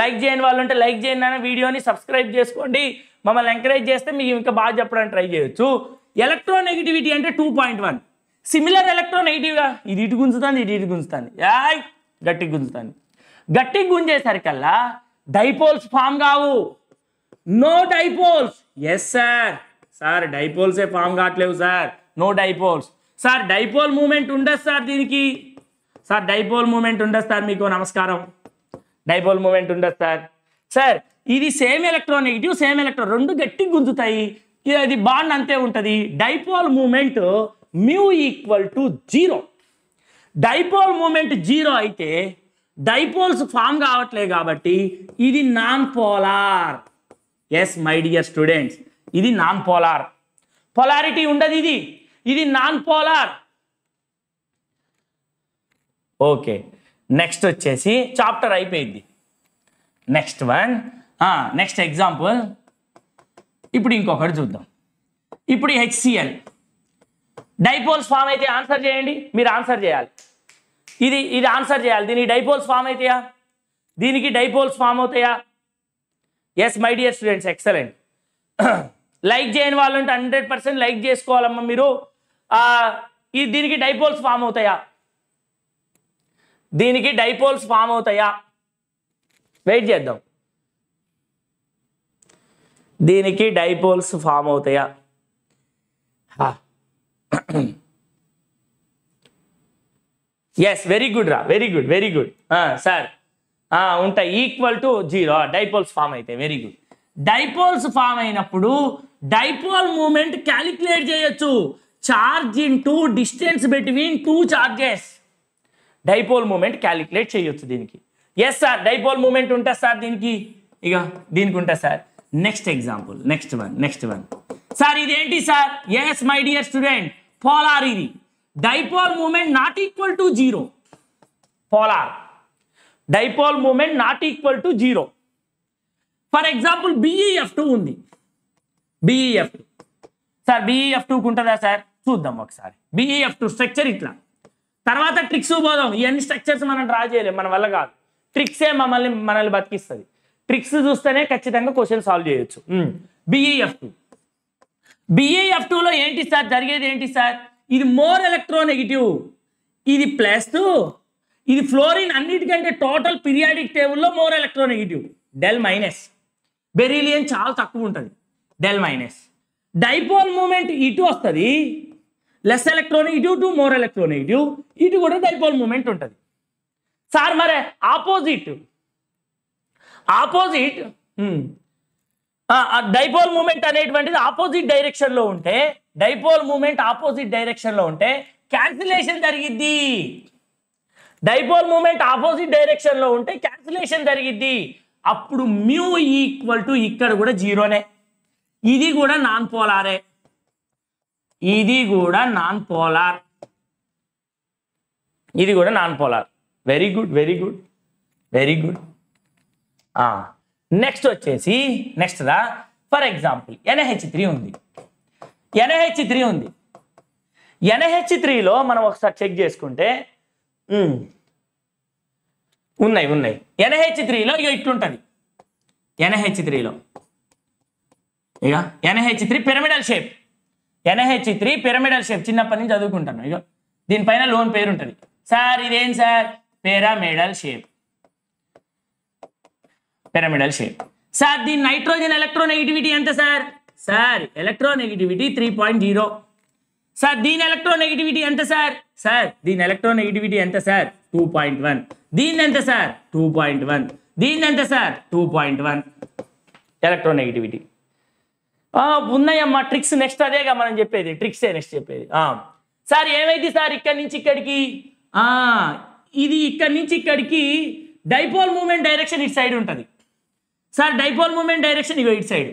లైక్ చేయని వాళ్ళు అంటే లైక్ చేయండి అన్న వీడియోని సబ్స్క్రైబ్ చేసుకోండి మమ్మల్ని ఎంకరేజ్ చేస్తే మీకు ఇంకా బాగా చెప్పడానికి ట్రై చేయొచ్చు ఎలక్ట్రోనెగిటివిటీ అంటే టూ పాయింట్ వన్ సిమిలర్ ఎలక్ట్రోనెగిటివ్గా ఇది ఇటు గుంజుతుంది ఇటు ఇటు గుంజుతుంది యాయ్ గట్టికి గుంజుతుంది గట్టికి గుంజేసరికల్లా డైపోల్స్ ఫామ్ కావు no dipoles yes sir sir డైపోల్సే ఫామ్ కావట్లేవు sir no dipoles sir dipole moment ఉండదు సార్ దీనికి సార్ డైపోల్ మూమెంట్ ఉండదు సార్ మీకు నమస్కారం డైపోల్ మూమెంట్ ఉండదు సార్ సార్ ఇది సేమ్ ఎలక్ట్రోనెగిటివ్ సేమ్ ఎలక్ట్రో రెండు గట్టికి గుంజుతాయి ఇది బాండ్ అంతే ఉంటుంది dipole moment mu equal to zero dipole moment zero అయితే డైపోల్స్ ఫామ్ కావట్లేదు కాబట్టి ఇది non polar yes my dear students ఇది నాన్ పోలార్ పొలారిటీ ఉండదు ఇది ఇది నాన్ పోలార్ ఓకే నెక్స్ట్ వచ్చేసి చాప్టర్ అయిపోయింది నెక్స్ట్ వన్ నెక్స్ట్ ఎగ్జాంపుల్ ఇప్పుడు ఇంకొకటి చూద్దాం ఇప్పుడు హెచ్సిఎల్ డైపోల్స్ ఫామ్ అయితే ఆన్సర్ చేయండి మీరు ఆన్సర్ చేయాలి ఇది ఇది ఆన్సర్ చేయాలి దీనికి డైపోల్స్ ఫామ్ అవుతాయా దీనికి డైపోల్స్ ఫామ్ అవుతాయా yes my dear students excellent like చేయని వాళ్ళు అంటే హండ్రెడ్ పర్సెంట్ లైక్ చేసుకోవాలమ్మా మీరు ఈ దీనికి డైపోల్స్ ఫామ్ అవుతాయా దీనికి డైపోల్స్ ఫామ్ అవుతాయా వెయిట్ చేద్దాం దీనికి డైపోల్స్ ఫామ్ అవుతాయా ఎస్ వెరీ గుడ్ రా very good very good sir ఉంటాయి equal to zero dipoles form అయితే వెరీ గుడ్ డైపోల్స్ ఫామ్ అయినప్పుడు డైపోల్ మూమెంట్ క్యాలిక్యులేట్ చేయొచ్చు charge in two distance between two charges dipole moment calculate చేయొచ్చు దీనికి yes sir dipole moment ఉంటుంది sir దీనికి ఇక దీనికి ఉంటుంది sir next example next one next one sir ఇదేంటి sir yes my dear student polar ఇది dipole moment not equal to zero polar dipole moment not equal to zero for example BEF two ఉంది BEF two sir BEF టూకి ఉంటుందా sir చూద్దాం ఒకసారి BEF two structure ఇట్లా తర్వాత tricks పోదాం ఇవన్నీ స్ట్రక్చర్స్ మనం డ్రా చేయలేము మన వల్ల కాదు ట్రిక్సే మమ్మల్ని మనల్ని బతికిస్తుంది ట్రిక్స్ చూస్తేనే ఖచ్చితంగా క్వశ్చన్ సాల్వ్ చేయొచ్చు బిఈఎఫ్ టూ బిఈఎఫ్ టూలో ఏంటి సార్ జరిగేది ఏంటి సార్ ఇది మోర్ ఎలక్ట్రోనెగిటివ్ ఇది ప్లస్ టూ ఇది ఫ్లోరిన్ అన్నిటికంటే టోటల్ పీరియాడిక్ టేబుల్లో more electronegative del minus beryllium చాలా తక్కువ ఉంటుంది డెల్ మైనస్ డైపోల్ మూమెంట్ ఇటు వస్తుంది less electronegative to more electronegative ఇటు కూడా డైపోల్ మూమెంట్ ఉంటుంది సార్ మరే ఆపోజిట్ ఆపోజిట్ డైపోల్ మూమెంట్ అనేటువంటిది ఆపోజిట్ డైరెక్షన్లో ఉంటే డైపోల్ మూమెంట్ ఆపోజిట్ డైరెక్షన్ లో ఉంటే క్యాన్సిలేషన్ జరిగింది. డైపోల్ మూమెంట్ ఆపోజిట్ డైరెక్షన్ లో ఉంటే క్యాన్సిలేషన్ జరిగింది. అప్పుడు మ్యూ ఈక్వల్ టు ఇక్కడ కూడా జీరోనే. ఇది కూడా నాన్ పోలారే, ఇది కూడా నాన్ పోలార్, ఇది కూడా non polar. Very good, very good, very good. Next వచ్చేసి నెక్స్ట్ దా ఫర్ ఎగ్జాంపుల్ ఎన్హెచ్ త్రీ ఉంది, ఎన్హెచ్ త్రీ ఉంది. ఎన్హెచ్ త్రీలో మనం ఒకసారి చెక్ చేసుకుంటే ఉన్నాయి ఉన్నాయి ఎన్హెచ్ త్రీలో ఇక ఇట్లుంటుంది. ఎన్హెచ్ త్రీలో ఇక NH three pyramidal shape, NH three pyramidal shape చిన్నప్పటి నుంచి చదువుకుంటాను. ఇక దీనిపైన లోన్ పేరు ఉంటుంది. సార్ ఇదేం sir? Pyramidal shape, pyramidal shape. Sir దీని నైట్రోజన్ ఎలక్ట్రోనెగటివిటీ ఎంత sir? Sir electronegativity three point zero. Sir దీని ఎలక్ట్రోనెగటివిటీ ఎంత సార్? సార్ దీని ఎలక్ట్రోనెగటివిటీ ఎంత సార్? Two point one. దీన్ని ఎంత సార్? Two point one. దీన్ని ఎంత sir? Two point one electronegativity. ఉన్నాయమ్మా ట్రిక్స్. నెక్స్ట్ అదేగా మనం చెప్పేది, ట్రిక్సే నెక్స్ట్ చెప్పేది. సార్ ఏమైంది సార్ ఇక్కడి నుంచి ఇక్కడికి? ఇది ఇక్కడి నుంచి ఇక్కడికి డైపోల్ మూమెంట్ డైరెక్షన్ ఇటు సైడ్ ఉంటుంది. సార్ డైపోల్ మూమెంట్ డైరెక్షన్ ఇగో ఇటు సైడ్,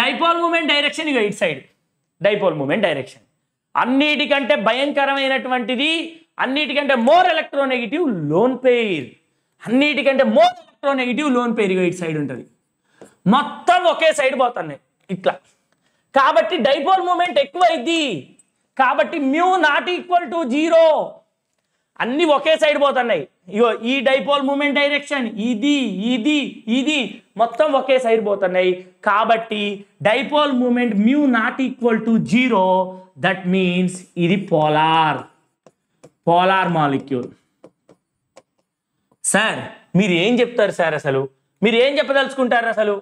డైపోల్ మూమెంట్ డైరెక్షన్ ఇగో ఇటు సైడ్, డైపోల్ మూమెంట్ డైరెక్షన్. అన్నిటికంటే భయంకరమైనటువంటిది, అన్నిటికంటే మోర్ ఎలక్ట్రోనెగటివ్ లోన్ పెయిర్, అన్నిటికంటే మోర్ ఎలక్ట్రోనెగటివ్ లోన్ పెయిర్ ఇగో ఇటు సైడ్ ఉంటుంది. మొత్తం ఒకే సైడ్ పోతున్నాయి ఇట్లా. కాబట్టి డైపోల్ మూమెంట్ ఎక్కువైంది. కాబట్టి mu not equal to zero. అన్నీ ఒకే సైడ్ పోతున్నాయి. ఇగో ఈ డైపోల్ మూమెంట్ డైరెక్షన్ ఇది ఇది ఇది మొత్తం ఒకే సైడ్ పోతున్నాయి. కాబట్టి dipole moment mu not equal to zero. That means ఇది పోలార్, పోలార్ మాలిక్యూల్. సార్ మీరు ఏం చెప్తారు సార్? అసలు మీరు ఏం చెప్పదలుచుకుంటారు? అసలు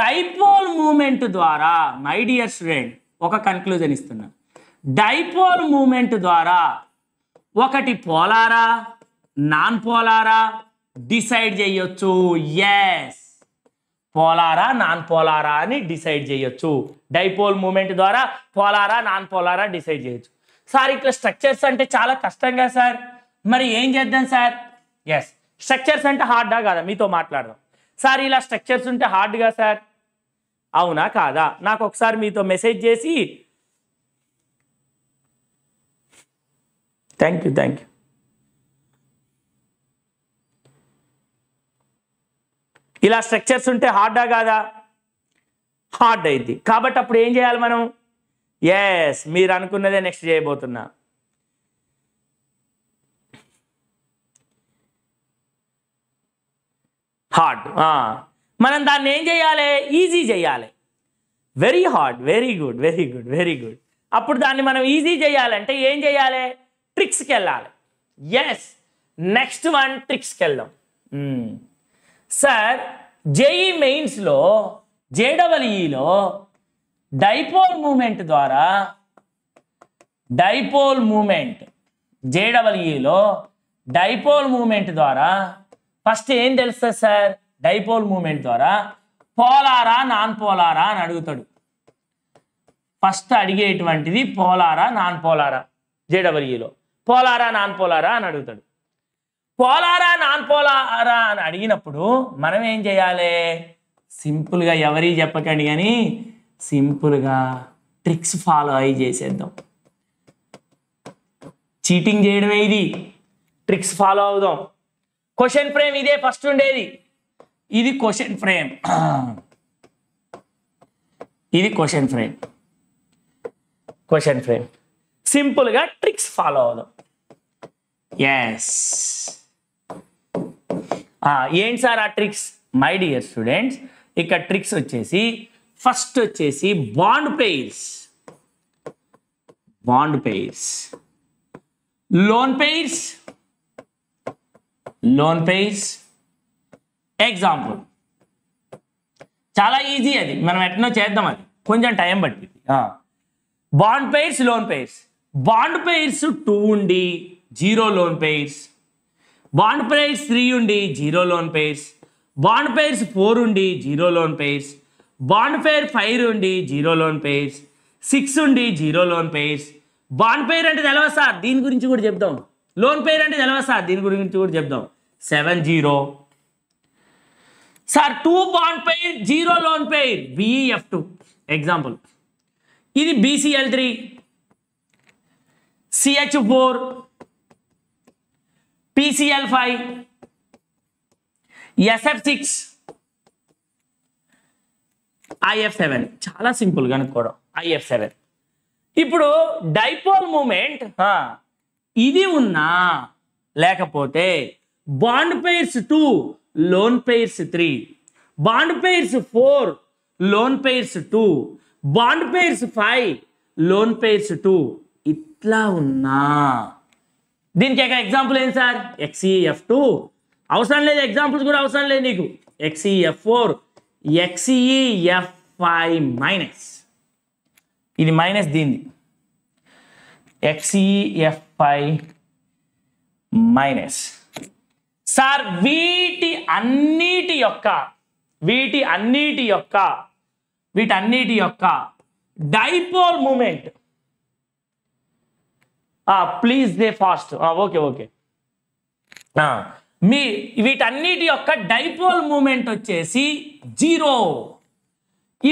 డైపోల్ మూమెంట్ ద్వారా మై డియర్ స్టూడెంట్ ఒక కన్క్లూజన్ ఇస్తున్నా. డైపోల్ మూమెంట్ ద్వారా ఒకటి పోలారా నాన్ పోలారా డిసైడ్ చేయొచ్చు. ఎస్, పోలారా నాన్ పోలారా అని డిసైడ్ చేయొచ్చు. డైపోల్ మూమెంట్ ద్వారా పోలారా నాన్ పోలారా డిసైడ్ చేయొచ్చు. సార్ ఇట్లా స్ట్రక్చర్స్ అంటే చాలా కష్టంగా సార్, మరి ఏం చేద్దాం సార్? ఎస్, స్ట్రక్చర్స్ అంటే హార్డా కాదా? మీతో మాట్లాడదాం. సార్ ఇలా స్ట్రక్చర్స్ ఉంటే హార్డ్గా సార్, అవునా కాదా? నాకు ఒకసారి మీతో మెసేజ్ చేసి థ్యాంక్ యూ థ్యాంక్ యూ. ఇలా స్ట్రక్చర్స్ ఉంటే హార్డా కాదా? హార్డ్ అయింది. కాబట్టి అప్పుడు ఏం చేయాలి మనం? ఎస్, మీరు అనుకున్నదే నెక్స్ట్ చేయబోతున్నా. హార్డ్ మనం దాన్ని ఏం చేయాలి? ఈజీ చేయాలి. Very hard, very good, very good, very good. అప్పుడు దాన్ని మనం ఈజీ చేయాలంటే ఏం చేయాలి? ట్రిక్స్కి వెళ్ళాలి. ఎస్, నెక్స్ట్ వన్ ట్రిక్స్కి వెళ్దాం. సార్ జేఈ మెయిన్స్లో జేడబ్ల్యూఈలో డైపోల్ మూమెంట్ ద్వారా డైపోల్ మూమెంట్ జేడబ్ల్యూఈలో డైపోల్ మూమెంట్ ద్వారా ఫస్ట్ ఏం తెలుస్తుంది సార్? డైపోల్ మూమెంట్ ద్వారా పోలారా నాన్ పోలారా అని అడుగుతాడు. ఫస్ట్ అడిగేటువంటిది పోలారా నాన్ పోలారా. జేడబ్ల్యూఈలో పోలారా నాన్ పోలారా అని అడుగుతాడు. పోలారా నాన్ పోలారా అని అడిగినప్పుడు మనం ఏం చేయాలి? సింపుల్గా ఎవరి చెప్పకండి కానీ సింపుల్గా ట్రిక్స్ ఫాలో అయ్యి చేసేద్దాం. చీటింగ్ చేయడమే ఇది. ట్రిక్స్ ఫాలో అవుదాం. క్వశ్చన్ ఫ్రేమ్ ఇదే ఫస్ట్ ఉండేది. ఇది క్వశ్చన్ ఫ్రేమ్, ఇది క్వశ్చన్ ఫ్రేమ్, క్వశ్చన్ ఫ్రేమ్. సింపుల్గా ట్రిక్స్ ఫాలో అవుదాం. ఎస్, ఏంటి సార్ ఆ ట్రిక్స్? మై డియర్ స్టూడెంట్స్ ఇక్కడ ట్రిక్స్ వచ్చేసి ఫస్ట్ వచ్చేసి bond pairs, bond pairs, lone pairs, lone pairs. Example చాలా ఈజీ, అది మనం ఎట్నో చేద్దాం, అది కొంచెం టైం పట్టింది. Bond pairs lone pairs, bond pairs two ఉండి zero lone pairs, bond pairs three ఉండి zero lone pairs, bond pairs four ఉండి zero lone pairs, bond pair five ఉండి జీరో లోన్ పెయిర్స్, సిక్స్ ఉండి zero lone pairs. Bond pair అంటే తెలవ sir, దీని గురించి కూడా చెప్దాం. లోన్ పెయిర్ అంటే తెలవ సార్, దీని గురించి కూడా చెప్దాం. Seven zero sir, two bond pair zero lone pair BF two example. ఇది B C L three, C H four, P C L five, S F six, I F seven. చాలా simple కనుక్కోవడం. I F seven ఇప్పుడు dipole moment ఇది ఉన్నా లేకపోతే bond pairs two lone pairs three, bond pairs four lone pairs two, bond pairs five lone pairs two ఇట్లా ఉన్నా దీనికి ఒక ఎగ్జాంపుల్ ఏంటి సార్? XeF two. అవసరం లేదు, ఎగ్జాంపుల్స్ కూడా అవసరం లేదు నీకు. XeF four, XeF five minus, ఇది మైనస్ దీన్ని, ఎక్స్ఈఎఫ్ ఫైవ్ మైనస్. సార్ వీటి అన్నిటి యొక్క వీటి అన్నిటి యొక్క వీటన్నిటి యొక్క dipole moment, please they fast, okay okay, మీ వీటన్నిటి యొక్క డైపోల్ మూమెంట్ వచ్చేసి జీరో.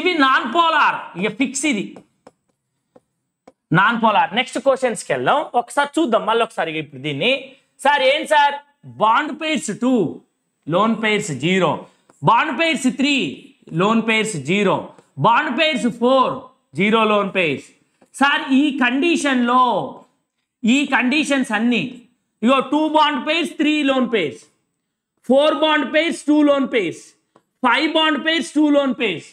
ఇవి నాన్ పోలార్, ఇక ఫిక్స్, ఇది నాన్ పోలార్. నెక్స్ట్ క్వశ్చన్స్కి వెళ్దాం, ఒకసారి చూద్దాం మళ్ళీ ఒకసారి ఇప్పుడు దీన్ని. సార్ ఏం sir? Bond pairs two lone pairs zero, bond pairs three lone pairs zero, bond pairs four zero lone pairs. Sir ఈ కండిషన్లో ఈ కండిషన్స్ అన్నీ ఇగో, two bond pairs three lone pairs, four bond pairs two lone pairs, five bond pairs two lone pairs,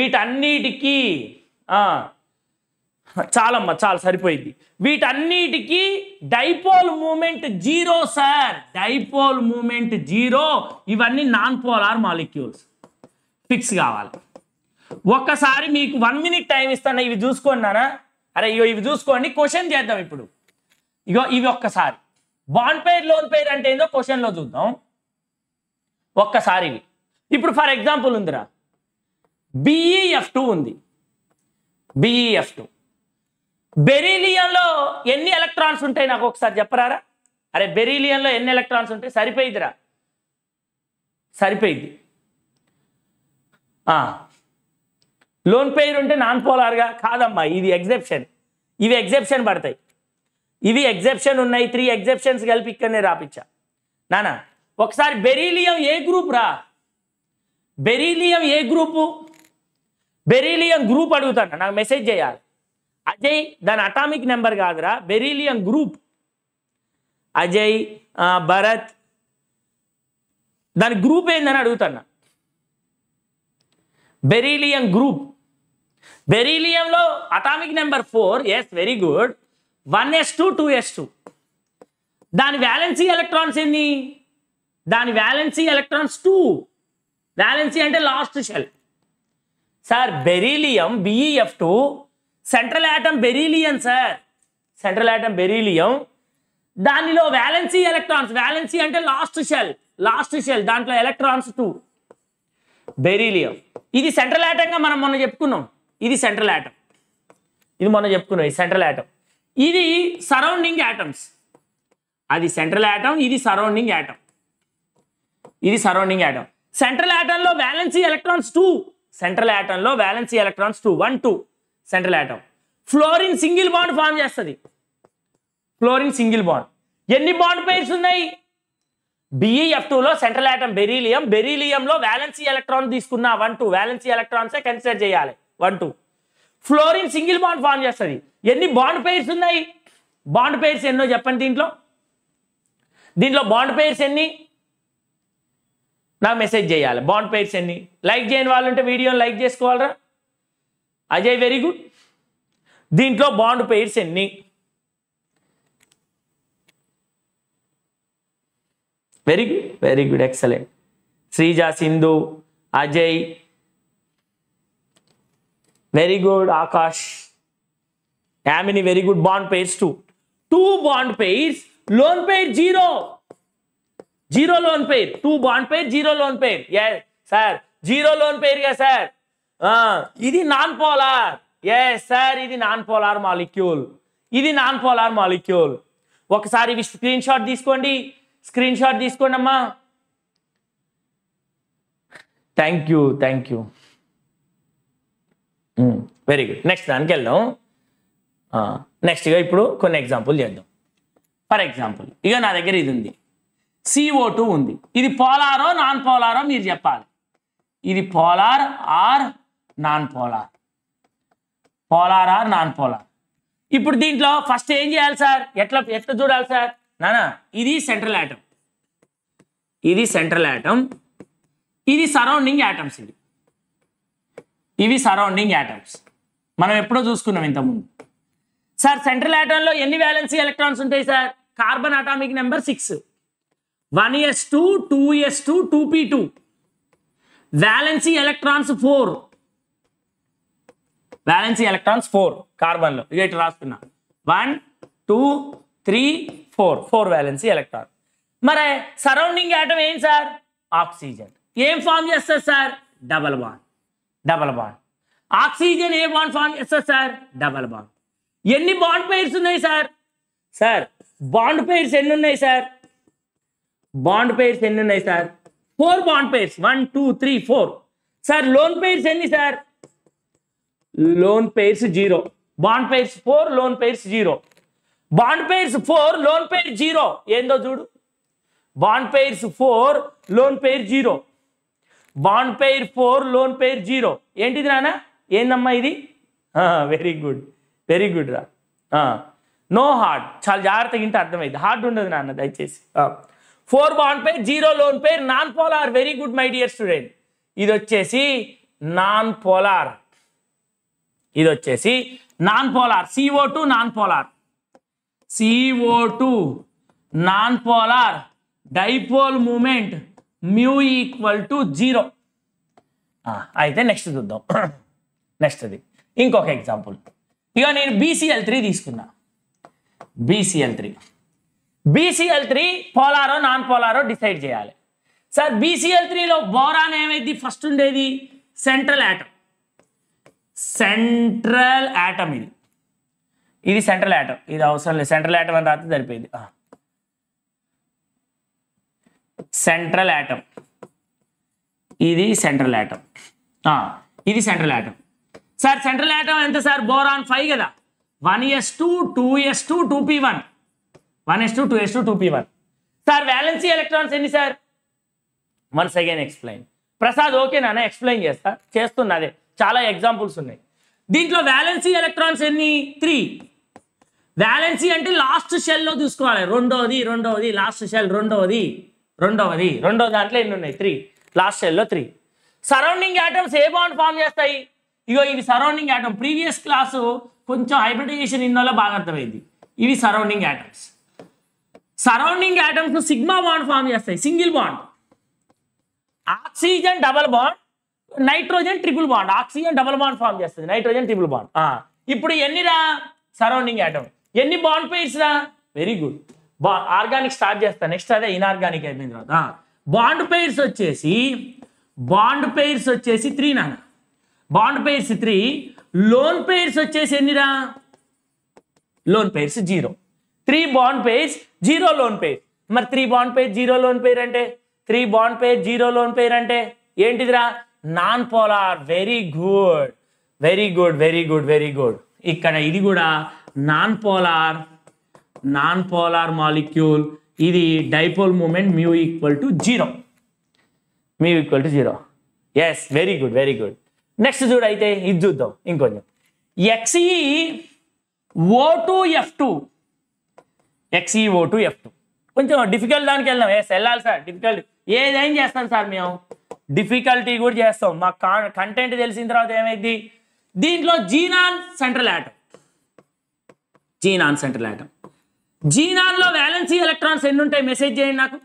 వీటన్నిటికీ చాలమ్మ చాలా సరిపోయింది. వీటన్నిటికీ dipole moment zero sir, dipole moment zero. ఇవన్నీ నాన్ పోలార్ మాలిక్యూల్స్, ఫిక్స్ కావాలి. ఒక్కసారి మీకు వన్ మినిట్ టైం ఇస్తాను, ఇవి చూసుకోండి నానా. అరే ఇగో ఇవి చూసుకోండి, క్వశ్చన్ చేద్దాం ఇప్పుడు. ఇగో ఇవి ఒక్కసారి బాండ్ పెయిర్ లోన్ పెయిర్ అంటే ఏందో క్వశ్చన్లో చూద్దాం ఒక్కసారి. ఇవి ఇప్పుడు ఫర్ ఎగ్జాంపుల్ ఉందిరా, బిఈఎఫ్ టూ ఉంది. బిఈఎఫ్ టూ బెరీలియంలో ఎన్ని ఎలక్ట్రాన్స్ ఉంటాయి నాకు ఒకసారి చెప్పరారా? అరే బెరీలియంలో ఎన్ని ఎలక్ట్రాన్స్ ఉంటాయి? సరిపోయిద్దిరా, సరిపోయింది. లోన్ పెయిర్ ఉంటే నాన్ పోలార్గా కాదమ్మా, ఇది ఎగ్జెప్షన్, ఇవి ఎగ్జెప్షన్ పడతాయి, ఇవి ఎగ్జెప్షన్ ఉన్నాయి. త్రీ ఎగ్జెప్షన్స్ కలిపి ఇక్కడనే రాపిచ్చా నానా. ఒకసారి బెరీలియం ఏ గ్రూప్ రా, బెరీలియం ఏ గ్రూపు, బెరీలియం గ్రూప్ అడుగుతాను, నాకు మెసేజ్ చేయాలి. అజయ్ దాని అటామిక్ నెంబర్ కాదురా, బెరీలియం గ్రూప్. అజయ్, భరత్ దాని గ్రూప్ ఏందని అడుగుతాను. బెరీలియం గ్రూప్, బెరీలియంలో atomic number four, yes very good, one s two two s two. దాని వ్యాలెన్సీ ఎలక్ట్రాన్స్ ఎన్ని? దాని వ్యాలెన్సీ ఎలక్ట్రాన్స్ టూ. వ్యాలెన్సీ అంటే last shell. Sir beryllium B E F two central atom beryllium sir, central atom beryllium, దానిలో valency electrons, valency అంటే last shell, last shell దాంట్లో electrons two beryllium. ఇది central ఆటంగా మనం మొన్న చెప్పుకున్నాం, ఇది సెంట్రల్ ఆటమ్, ఇది మొన్న చెప్పుకున్నాం, ఇది సెంట్రల్ ఆటమ్, ఇది సరౌండింగ్ యాటమ్స్. అది సెంట్రల్ యాటమ్, ఇది సరౌండింగ్ యాటమ్, ఇది సరౌండింగ్ యాటమ్. సెంట్రల్ యాటంలో వ్యాలెన్సీ ఎలక్ట్రాన్స్ టూ, సెంట్రల్ యాటంలో valency electrons two, one two central atom. Fluorine single bond form చేస్తుంది, ఫ్లోరిన్ సింగిల్ బాండ్. ఎన్ని బాండ్ పెయిర్స్ ఉన్నాయి? B E F టూలో సెంట్రల్ యాటమ్ బెరీలియం, బెరీలియంలో valency electron తీసుకున్న one two, valency ఎలక్ట్రాన్సే consider చేయాలి, one two. Fluorine single bond form చేస్తుంది. ఎన్ని బాండ్ పెయిర్స్ ఉన్నాయి? బాండ్ పెయిర్స్ ఎన్నో చెప్పండి దీంట్లో, దీంట్లో బాండ్ పెయిర్స్ ఎన్ని నాకు మెసేజ్ చేయాలి. బాండ్ పెయిర్స్ ఎన్ని? లైక్ చేయని వాళ్ళు ఉంటే వీడియోని లైక్ చేసుకోవాలరా. Ajay very good. దీంట్లో బాండ్ పెయిర్స్ ఎన్ని? Very good, very good, excellent. Sreeja, Sindhu, Ajay very good, Akash, Yamini very good. Bond pairs two, two bond pairs lone pair zero, zero lone pair, two bond pair zero lone pair. Yes sir zero lone pair గా sir, ఇది non polar, Yes, sir, it is non-polar molecule. It is non-polar molecule. Okasari screenshot this kondi. Screenshot this kondamma. Thank you, thank you. Mm, very good. Next, I will uh, next, I will give an example. For example, this is C O two. Undi. This is polar or non-polar. This is polar or non-polar. Polar or non-polar. Now, this first change is sir. This is central atom. This is central atom. This is surrounding atoms. These surrounding atoms. We have to see this. Sir, central atom, any valency electrons untai, sir? Carbon atomic number six. one S two, two S two, two P two. Valency electrons four. Valency electrons four. Carbon lo. You have to ask. one, two, three, four. four valency electrons. Mare, surrounding atom ain't, sir? Oxygen. Aim form, yes, sir? Double bond. Double bond. Oxygen A bond form, yes, sir? Double bond. Any bond pairs unnai, sir? Sir, bond pairs enni unnai, sir? Bond pairs enni unnai, sir? Four bond pairs. One, two, three, four. Sir, lone pairs enni, sir? Lone pairs zero. Bond pairs four, lone pairs zero. Bond pairs four, lone pair zero. Yendo judu? Bond pairs four, lone pair zero. Bond pair four, lone pair zero. Enti idhi nana? Yen namma idhi? Ah, very good. Very good, Ra. Uh, no hard. Chal jagratta ginta artham ayyindi. Hard undadu nanna daichesi. four bond pair, zero lone pair, non-polar. Very good, my dear student. Idi vachesi non-polar. Idi vachesi non-polar. C O two non-polar. C O two non-polar. Dipole moment mu equal to zero. Ah, aithe next chuddam. Next adi. Inkoka example. ఇక నేను B C L three తీసుకున్నా. B C L three. B C L three పోలారో non పోలారో decide చేయాలి. Sir B C L threeలో boron ఏమైంది first ఉండేది? Central atom. Central atom ఇది. ఇది సెంట్రల్ యాటమ్. ఇది అవసరం లేదు. సెంట్రల్ యాటమ్ అని రాస్తే సరిపోయింది. Central atom. ఇది సెంట్రల్ యాటమ్. ఇది central atom. Sir, central atom and the sir boron five gada. one S two, two S two, two P one. one S two, two S two, two P one. Sir, valency electrons any sir? Once again explain. Prasad, okay, Nana, explain yes, sir. Chestu nade. Chala examples unnai. Deentlo valency electrons any? three. Valency ante last shell lo chusukovali. Rondodi, rondodi, last shell, rondodi. Rondodi, rondodi antle enni unnai? three. Last shell lo three. Surrounding atoms A bond form chestayi. ఇగో ఇవి surrounding atom. Previous class కొంచెం hybridisation ఇన్నోలో బాగా అర్థమైంది. ఇవి surrounding atoms. Surrounding atoms sigma bond form చేస్తాయి. Single bond. Oxygen double bond, nitrogen triple bond. Oxygen double bond form చేస్తుంది, nitrogen triple bond. ఇప్పుడు ఎన్నిరా సరౌండింగ్ యాటమ్? ఎన్ని బాండ్ పేర్స్ రా? Very good. ఆర్గానిక్ స్టార్ట్ చేస్తా, నెక్స్ట్ అదే inorganic అయిపోయిన తర్వాత. బాండ్ పేర్స్ వచ్చేసి బాండ్ పేర్స్ వచ్చేసి త్రీ నాన్న. Bond pairs three. Lone pairs వచ్చేసి ఎన్నిరా? Lone pairs zero. Three bond pairs, zero lone pair. మరి three bond pair, zero lone pair అంటే three bond pair, zero lone pair అంటే ఏంటిదిరా? Non polar. Very good, very good, very good, very good. ఇక్కడ ఇది కూడా non polar, non polar molecule. ఇది dipole moment mu equal to zero. Mu equal to zero. Yes, very good, very good. Next చూడు అయితే ఇది చూద్దాం ఇంకొంచెం. XeO2F2. XeO2F2 కొంచెం డిఫికల్ట్ దానికి వెళ్దాం. ఎస్, వెళ్ళాలి సార్. డిఫికల్ట్ ఏదేం చేస్తాం సార్ మేము? డిఫికల్టీ కూడా చేస్తాం. మా కంటెంట్ తెలిసిన తర్వాత ఏమైంది? దీంట్లో xenon central atom. Xenon central atom. జీనాన్లో వ్యాలెన్సీ ఎలక్ట్రాన్స్ ఎన్ని ఉంటాయి? మెసేజ్ చేయండి నాకు.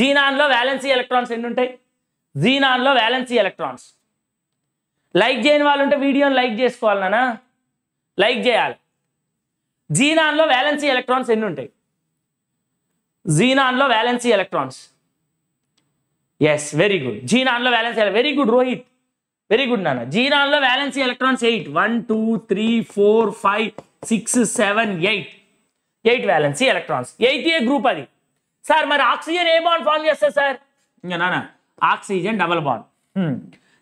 జీనాన్లో వ్యాలెన్సీ ఎలక్ట్రాన్స్ ఎన్ని ఉంటాయి? జీనాన్లో వ్యాలెన్సీ ఎలక్ట్రాన్స్ లైక్ చేయని వాళ్ళు ఉంటే వీడియోని లైక్ చేసుకోవాలి నాన్న. లైక్ చేయాలి. జీనాన్లో వ్యాలెన్సీ ఎలక్ట్రాన్స్ ఎన్ని ఉంటాయి? జీనాన్లో valency electrons. Yes, very good. జీనాన్లో valency, very good Rohit, Very good, Nana. G-ron lo valency electrons eight. one, two, three, four, five, six, seven, eight. eight valency electrons. eighth group adi. Sir, mari oxygen A bond form chestha sir. Inga Nana. Oxygen double bond. Hmm.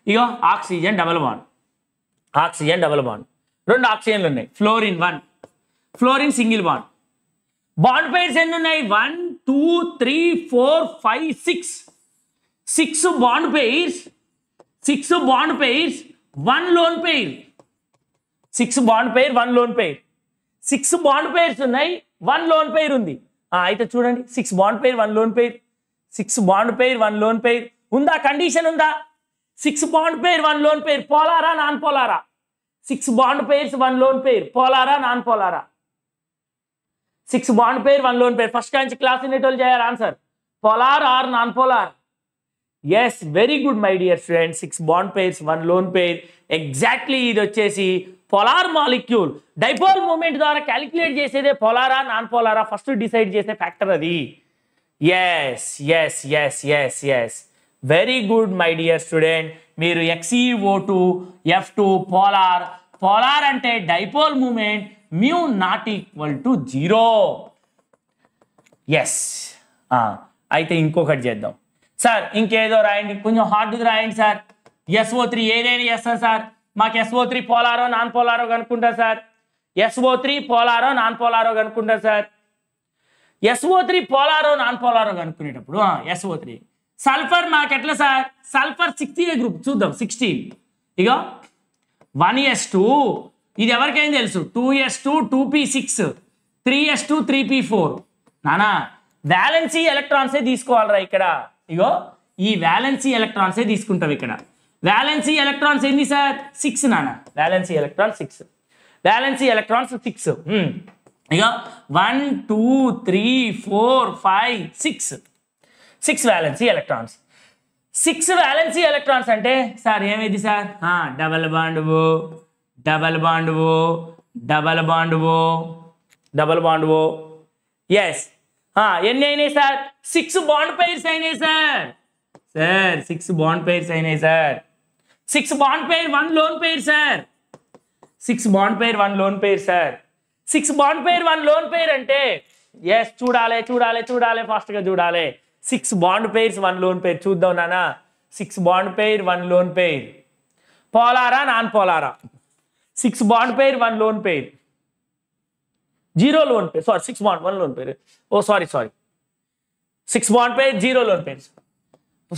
Igo oxygen double bond. Oxygen double bond. Rendu oxygen unnai. Fluorine one. Fluorine single bond. Bond pairs ennu unnai? one, two, three, four, five, six. six bond pairs. six bond pairs, one lone pair. six bond pair, one lone pair. six bond pairs unnai, one lone pair undi. Ah, aitha chudandi. six bond pair, one lone pair. six bond pair, one lone pair. Unda condition unda. six bond pair, one lone pair. Polara, non-polara. six bond pairs, one lone pair. Polara, non-polara. six bond pair, one lone pair. First kind class in it will jayar answer. Polar or non-polar. Yes, very good, my dear friends. Six bond pairs, one lone pair. Exactly, it is polar molecule. Dipole moment dwara calculate chesede polar or non polar. First to decide chese factor adi. Yes, yes, yes, yes, yes. Very good, my dear student. Meeru X E O two F two polar. Polar ante dipole moment mu not equal to zero. Yes. Ah, aithe inkokati cheddam. Sir, inkedo raayandi konjam hard ga raayandi sir. S O three edaina yesa sir. Maaku S O three polar o non polar o anukunta sir. S O three polar o non polar o anukunta sir. S O three polar o non polar o anukunetappudu ah S O three. Sulfur maaku etla sir? Sulfur sixth group chuddam sixteen. Iga one S two idi evarkain telusu two S two two P six three S two three P four. Nana valency electrons e teeskovalra ikkada. ఇగో ఈ valency electrons ఏ తీసుకుంటాం ఇక్కడ valency electrons ఎన్ని sir six నాన్న valency electron six valency electrons six ఇగో one two three four five six six valency electrons six valency electrons అంటే sir ఏమేది సార్ ఆ double bond O double bond O double bond O double bond O yes. Ah, N A N A sir, six bond pairs N A sir. Sir, six bond pairs N A sir. six bond pair, one lone pair sir. six bond pair, one lone pair sir. six bond pair, one lone pair ante. Yes, chudale, chudale, chudale, fast ga chudale. six bond pairs, one lone pair. Chuddam nana. six bond pair, one lone pair. Polara, non-polara. six bond pair, one lone pair. zero lone pair. Sorry, six bond, one lone pair. Oh, sorry, sorry. six bond pair, zero lone pairs.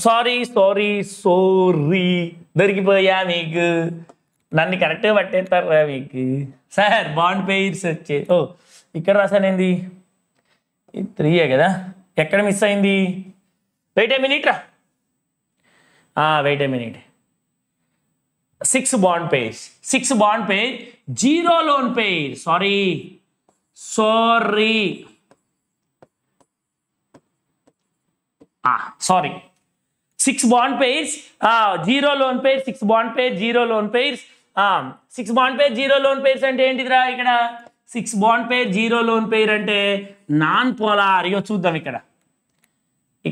Sorry, sorry, sorry. Darikipoya meeku. Nanni correct pattentara meeku. Sir, bond pairs vache. Oh, ikkada rasana endi? Ee three e kada. Ekkada miss ayindi? Wait a minute ra. Ah, wait a minute. six bond pairs. six bond pair, zero lone pair. Sorry. Sorry. Ah, sorry. six bond pairs, ah, zero lone pair, six bond pair, zero lone pairs. Ah, six bond pair, zero lone pairs ante enti idra ikkada six bond pair, zero lone pair ante non-polar. Igo chuddam ikkada.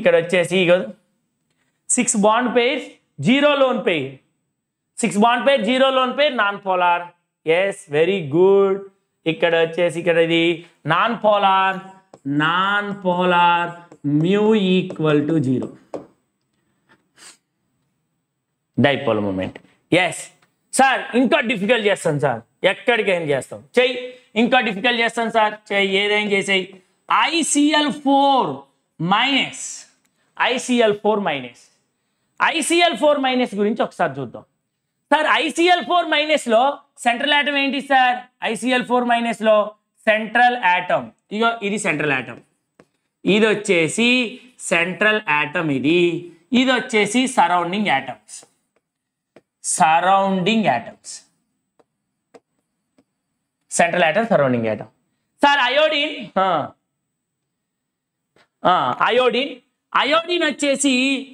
Ikkada vachesi igo six bond pairs, zero lone pair. six bond pair, zero lone pair, non-polar. Yes, very good. ఇక్కడ వచ్చేసి ఇక్కడ ఇది non polar non polar mu equal to zero dipole moment yes sir ఇంకా difficult చేస్తాం sir ఎక్కడికి ఏం చేస్తాం చెయ్యి ఇంకా డిఫికల్ట్ చేస్తాం సార్ చెయ్యి ఏదేం చేసేయి I C L four minus I C L four minus I C L four minus గురించి ఒకసారి చూద్దాం సార్ ఐసిఎల్ ఫోర్ మైనస్ లో సెంట్రల్ ఆటమ్ ఏంటి సార్ ఐసిఎల్ ఫోర్ మైనస్ లో సెంట్రల్ ఆటమ్ ఇగో ఇది సెంట్రల్ ఆటమ్ ఇది వచ్చేసి సెంట్రల్ ఆటమ్ ఇది ఇది వచ్చేసి surrounding atoms surrounding atoms central atom surrounding atom sir iodine iodine iodine వచ్చేసి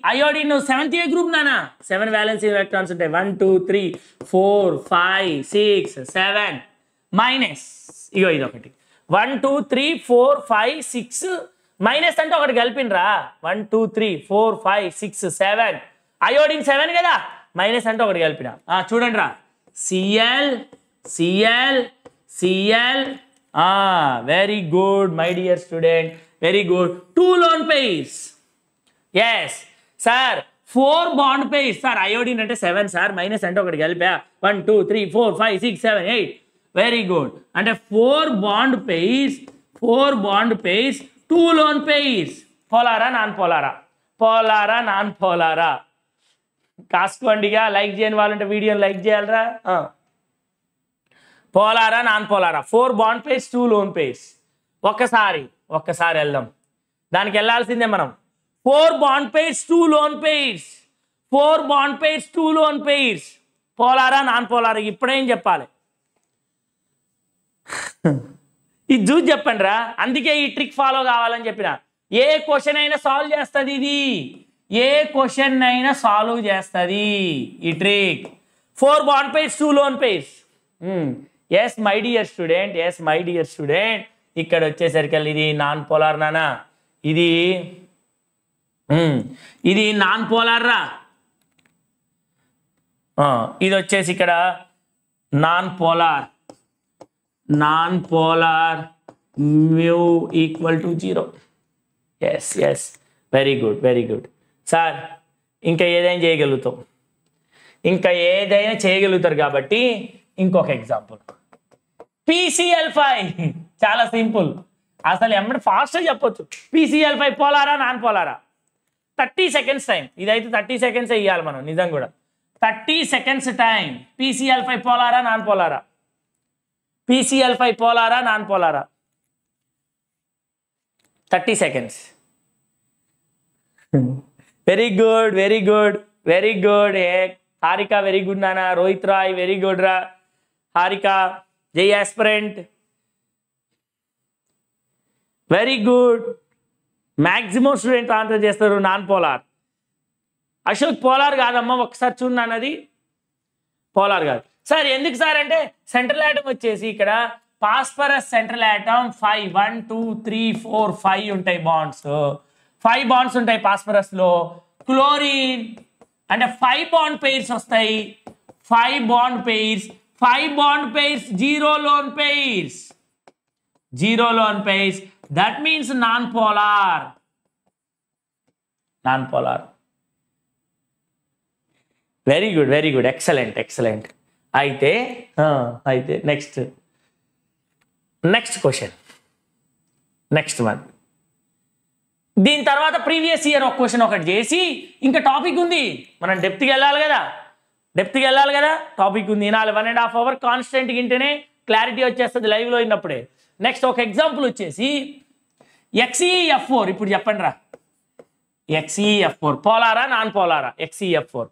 అయోడిన్ సెవెంత్ ఏ గ్రూప్ నానా సెవెన్ వాలెన్సీ ఎలక్ట్రాన్స్ ఉంటాయి one two three four five six seven minus ఇగో ఇది ఒకటి one two three four five six minus అంటే ఒకటి కలిపినరా one two three four five six seven iodine seven కదా minus అంటే ఒకటి కలిపినా చూడండి రా CL CL CL very good my dear student very good two lone pairs yes sir four bond pairs sir iodine అంటే seven sir minus అంటే ఒకటి కలిపా one two three four five six seven eight very good అంటే four bond pairs four bond pairs two lone pairs పోలారా non పోలారా పోలారా non పోలారా కాస్కోండిగా లైక్ చేయని వాళ్ళంటే వీడియోని లైక్ చేయాలరా పోలారా నాన్ పోలారా four bond pairs two lone pairs ఒక్కసారి ఒక్కసారి వెళ్దాం దానికి వెళ్ళాల్సిందే మనం four bond pairs two lone pairs four bond pairs two lone pairs పోలారా నాన్ పోలారా ఇప్పుడేం చెప్పాలి ఇది చూసి చెప్పండి రా అందుకే ఈ ట్రిక్ ఫాలో కావాలని చెప్పిన ఏ క్వశ్చన్ అయినా సాల్వ్ చేస్తుంది ఇది ఏ క్వశ్చన్ అయినా సాల్వ్ చేస్తుంది ఈ trick four bond pairs two lone pairs yes my dear student yes my dear student ఇక్కడ వచ్చేసరికి ఇది నాన్ పోలార్ నానా ఇది ఇది నాన్ పోలార్ రా ఇది వచ్చేసి ఇక్కడ non polar non polar mu equal to zero yes yes very good very good sir ఇంకా ఏదైనా చేయగలుగుతాం ఇంకా ఏదైనా చేయగలుగుతారు కాబట్టి ఇంకొక ఎగ్జాంపుల్ పీసీఎల్ ఫైవ్ చాలా సింపుల్ అసలు ఎమ్మటి ఫాస్ట్గా చెప్పొచ్చు పీసీఎల్ ఫైవ్ పోలారా నాన్ పోలారా థర్టీ సెకండ్స్ టైం ఇదైతే థర్టీ సెకండ్స్ ఇవ్వాలి మనం నిజం కూడా thirty seconds time P C L five పోలారా నాన్ పోలారా పీసీఎల్ ఫైవ్ పోలారా నాన్ పోలారా thirty seconds very good very good very good ఏ హారిక వెరీ గుడ్ నానా రోహిత్ రాయ్ వెరీ గుడ్ రా Harika Jai aspirant very good maximum student answer చేస్తారు నాన్ పోలార్ అశోక్ పోలార్ కాదమ్మా ఒకసారి చూడన్నాను అది పోలార్ కాదు సార్ ఎందుకు సార్ అంటే సెంట్రల్ యాటమ్ వచ్చేసి ఇక్కడ phosphorus central atom five one two three four five ఉంటాయి బాండ్స్ ఫైవ్ బాండ్స్ ఉంటాయి ఫాస్ఫరస్లో క్లోరిన్ అంటే ఫైవ్ బాండ్ పెయిర్స్ వస్తాయి five bond pairs five bond pairs zero lone pairs zero lone pairs that means non polar non polar very good very good excellent excellent అయితే అయితే next next question next one దీని తర్వాత previous year ఒక question ఒకటి చేసి ఇంకా topic ఉంది మనం డెప్త్కి వెళ్ళాలి కదా డెప్త్కి వెళ్ళాలి కదా టాపిక్ ఉంది నాలుగు వన్ అండ్ హాఫ్ అవర్ కాన్స్టెంట్గా ఇంటేనే క్లారిటీ వచ్చేస్తుంది లైవ్లో అయినప్పుడే నెక్స్ట్ ఒక ఎగ్జాంపుల్ వచ్చేసి ఎక్స్ఈఎఫ్ ఫోర్ ఇప్పుడు చెప్పండి రా ఎక్స్ఈఎఫ్ ఫోర్ పోలారా నాన్ పోలారా ఎక్స్ఈఎఫ్ ఫోర్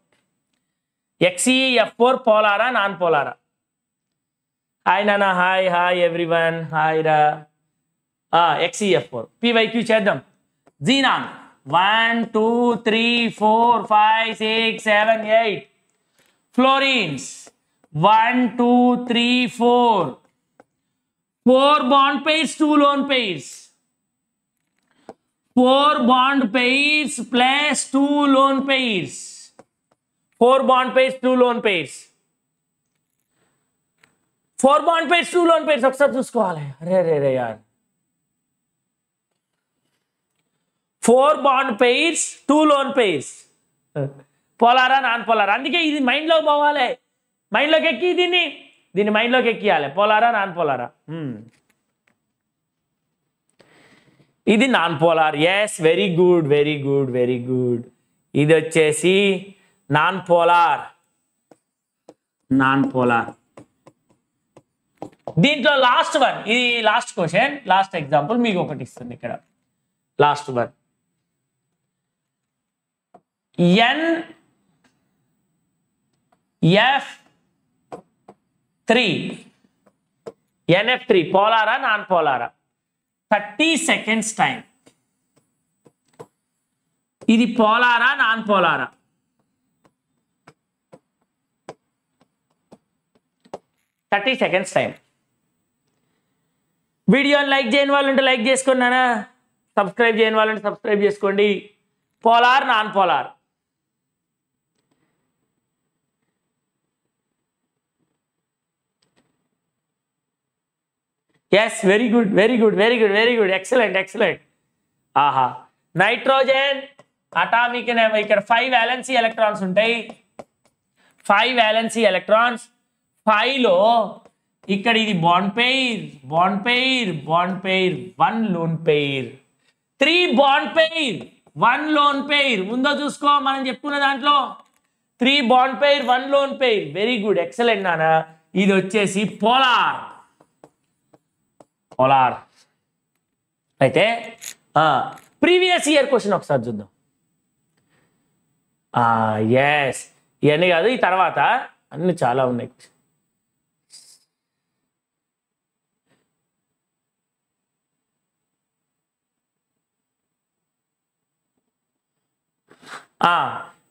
ఎక్స్ఈఎఫ్ ఫోర్ పోలారా నాన్ పోలారా హాయ్ నానా హాయ్ హాయ్ ఎవ్రీవన్ హాయ్ రా ఎక్స్ఈఎఫ్ ఫోర్ పీవైక్యూ చేద్దాం xenon one two three four five six seven eight fluorines one two three four four bond pairs two lone pairs four bond pairs plus two lone pairs four bond pairs two lone pairs four bond pairs two lone pairs ఒకసారి చూసుకోవాలి అరే రే రే యార్ four bond pairs two lone pairs పోలారా non పోలారా అందుకే ఇది మైండ్ లో పోవాలి మైండ్ లోకి ఎక్కి దీన్ని దీన్ని మైండ్లోకి ఎక్కియాలి పోలారా నాన్ పోలారా ఇది non polar yes very good very good very good ఇది వచ్చేసి నాన్ పోలార్ నాన్ పోలార్ దీంట్లో లాస్ట్ వన్ ఇది లాస్ట్ క్వశ్చన్ లాస్ట్ ఎగ్జాంపుల్ మీకు ఒకటి ఇస్తుంది ఇక్కడ last one N F three N F three పోలారా నాన్ పోలారా థర్టీ సెకండ్స్ టైం ఇది పోలారా నాన్ పోలారా థర్టీ సెకండ్స్ టైం వీడియోని లైక్ చేయని వాళ్ళు ఉంటే లైక్ చేసుకున్నానా సబ్స్క్రైబ్ చేయని వాళ్ళు ఉంటే సబ్స్క్రైబ్ చేసుకోండి polar non polar Yes, very good, very good, very good, very good. Excellent, excellent. Aha. Nitrogen atomic number ikkada five valency electrons untai. five valency electrons. five lo ikkada idi bond pair, bond pair, bond pair, one lone pair. three bond pair, one lone pair. Mundo chusko manam cheptunna dantlo three bond pair, one lone pair. Very good, excellent nana. Idi vachesi polar. Polar. Aithe ah previous year question okasari chuddam. Ah yes, ఇవన్నీ కాదు, ఈ తర్వాత అన్ని చాలా ఉన్నాయి.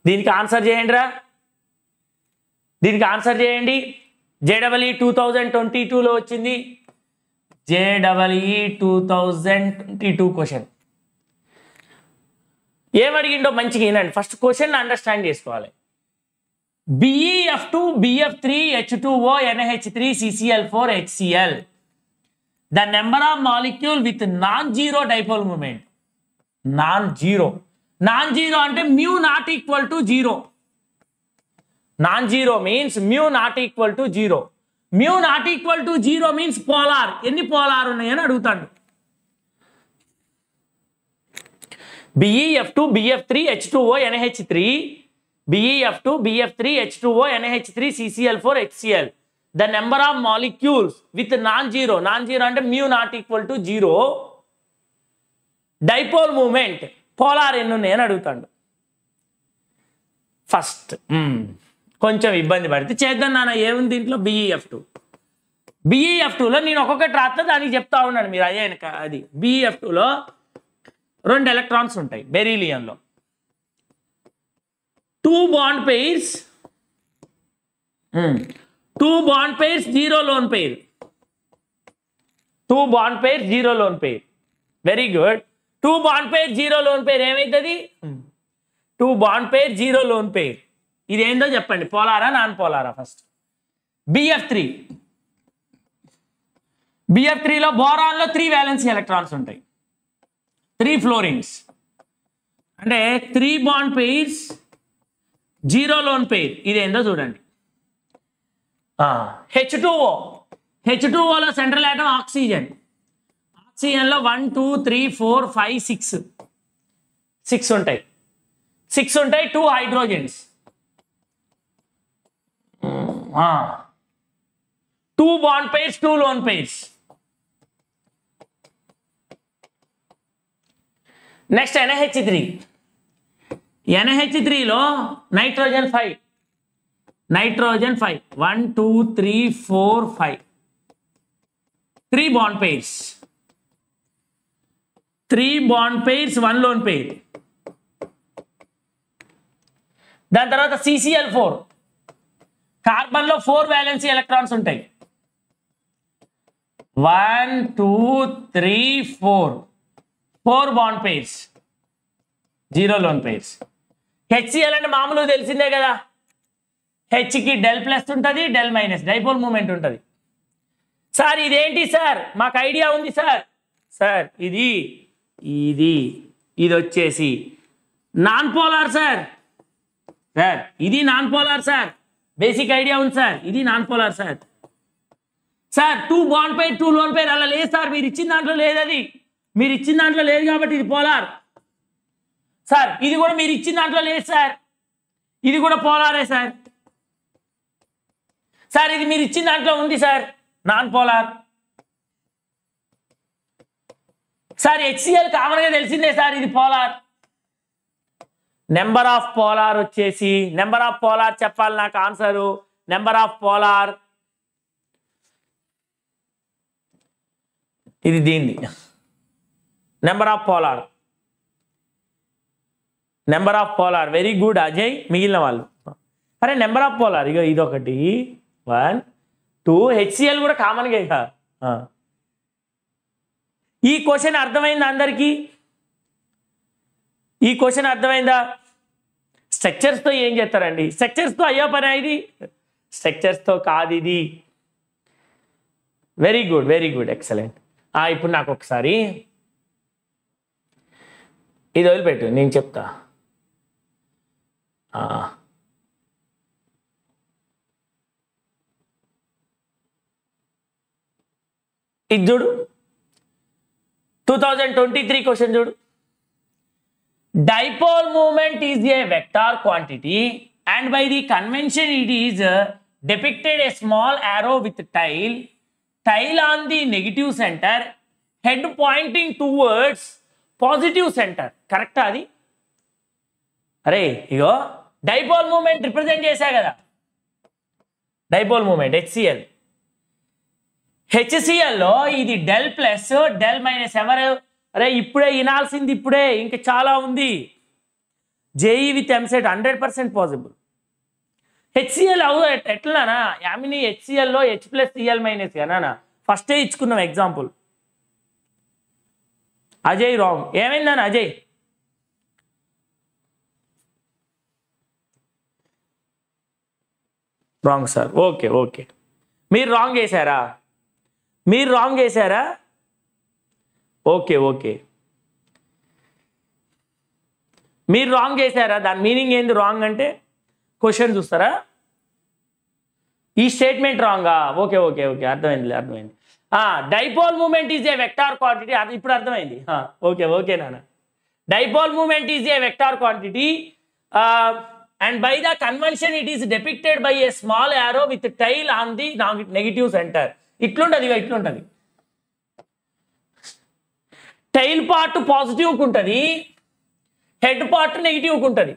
దీనికి answer చేయండి రా, దీనికి ఆన్సర్ చేయండి. జేడబ్ల్యూఈ టూ థౌజండ్ ట్వంటీ టూలో వచ్చింది, J W E two thousand twenty two question. ఏమడిగిండో మంచిగా వినండి, ఫస్ట్ క్వశ్చన్ అండర్స్టాండ్ చేసుకోవాలి. B E F two, B F three, H two O, N H three, C C l four, H C l. The number of molecule with non-zero dipole moment. Non-zero. Non-zero ante mu not equal to zero. Non-zero means mu not equal to zero. Mu not equal to zero means polar. Enni polar unnayani adugutandu. B E F two, B F three, H two O, N H three. B E F two, B F three, H two O, N H three, C C l four, H C l. The number of molecules with non-zero, non-zero and mu not equal to zero. Dipole moment, polar ennunney ani adugutandu. First, కొంచెం ఇబ్బంది పడితే చేద్దాం నాన్న. ఏముంది దీంట్లో? B E F two. B E F two లో నేను ఒక్కొక్కటి రాస్తా, దానికి చెప్తా ఉన్నాను మీరు అదే వెనక. అది B E F two లో రెండు ఎలక్ట్రాన్స్ ఉంటాయి. బెరీలియంలో two bond pairs, mm. two bond pairs, zero lone pair. two bond pairs, zero lone pair. Very good. two bond pairs, zero lone pair. Emaitadi? Mm. two bond pairs, zero lone pair. Idi endo cheppandi, polara non-polara first. B F three. B F three lo boron lo three valency electrons untai. three fluorines. Ante three bond pairs. Zero lone pair. ఇది ఏందో చూడండి. H two O. H two O లో central atom oxygen. ఆక్సిజన్లో one two three four five six six ఉంటాయి. Six ఉంటాయి. Two hydrogens. Two bond pairs, two lone pairs. Next N H three. N H three లో nitrogen five, nitrogen five, one two three four five, three bond pairs, three bond pairs, one lone pair. దాని తర్వాత C C L four, carbon లో four valency electrons ఉంటాయి. One two three four, four bond pairs, zero lone pairs. H C L అంటే మామూలు తెలిసిందే కదా, హెచ్కి del plus ఉంటుంది, డెల్ మైనస్, డైపోల్ మూమెంట్ ఉంటుంది. సార్ ఇదేంటి సార్, మాకు ఐడియా ఉంది సార్. సార్ ఇది ఇది ఇది వచ్చేసి నాన్ పోలార్ సార్. సార్ ఇది non polar sir, basic idea ఉంది సార్. ఇది non polar sir. Sir two bond pair, two lone pair అలా లేదు సార్, మీరు ఇచ్చిన దాంట్లో లేదు. అది మీరు ఇచ్చిన దాంట్లో లేదు కాబట్టి ఇది పోలార్ సార్. ఇది కూడా మీరు ఇచ్చిన దాంట్లో లేదు సార్, ఇది కూడా పోలారే సార్. సార్ ఇది మీరు ఇచ్చిన దాంట్లో ఉంది sir, non polar sir. HCL కామన్గా తెలిసిందే సార్, ఇది పోలార్. నెంబర్ ఆఫ్ పోలార్ వచ్చేసి, నెంబర్ ఆఫ్ పోలార్ చెప్పాలి నాకు ఆన్సరు. నెంబర్ ఆఫ్ పోలార్ ఇది దీన్ని number of polar, number of polar. Very good Ajay, మిగిలిన వాళ్ళు. అరే నెంబర్ ఆఫ్ పోలార్ ఇక ఇదొకటి వన్ టూ. హెచ్సిఎల్ కూడా కామన్గా ఇక. ఈ క్వశ్చన్ అర్థమైందా అందరికీ? ఈ క్వశ్చన్ అర్థమైందా? స్ట్రక్చర్స్తో ఏం చేస్తారండి? స్ట్రక్చర్స్తో అయ్యో పని, ఇది స్ట్రక్చర్స్తో కాదు. ఇది very good very good excellent. ఇప్పుడు నాకు ఒకసారి ఇది వదిలిపెట్టు, నేను చెప్తా. ఇది చూడు, two thousand twenty three question చూడు. Dipole moment is a vector quantity, and by the convention it is depicted a small arrow with tail, tail on the negative center, head pointing towards positive center. Correct adi? Arey igo dipole moment represent chesa kada. Dipole moment HCl, HCl lo idi del plus del minus evaru. అరే ఇప్పుడే వినాల్సింది, ఇప్పుడే ఇంకా చాలా ఉంది. JEE with EAMCET hundred percent possible. HCL అవు ఎట్లానా యామిని, హెచ్సిఎల్లో H plus CL minus గానా, ఫస్టే ఇచ్చుకున్నాం ఎగ్జాంపుల్. అజయ్ రాంగ్, ఏమైందన్న Ajay? Wrong sir, okay okay. మీరు రాంగ్ చేశారా? మీరు రాంగ్ చేశారా? ఓకే ఓకే, మీరు రాంగ్ చేశారా? దాని మీనింగ్ ఏంది రాంగ్ అంటే? క్వశ్చన్ చూస్తారా? ఈ స్టేట్మెంట్ రాంగా? ఓకే ఓకే ఓకే, అర్థమైంది అర్థమైంది. Dipole moment is a vector quantity, అది ఇప్పుడు అర్థమైంది. ఓకే ఓకే నాన్న, dipole moment is a vector quantity and by the convention it is depicted by a small arrow with tail on the negative centre. ఇట్లుంటుంది ఇట్లుంటుంది, tail part పాజిటివ్కి ఉంటుంది, head part నెగిటివ్కి ఉంటుంది,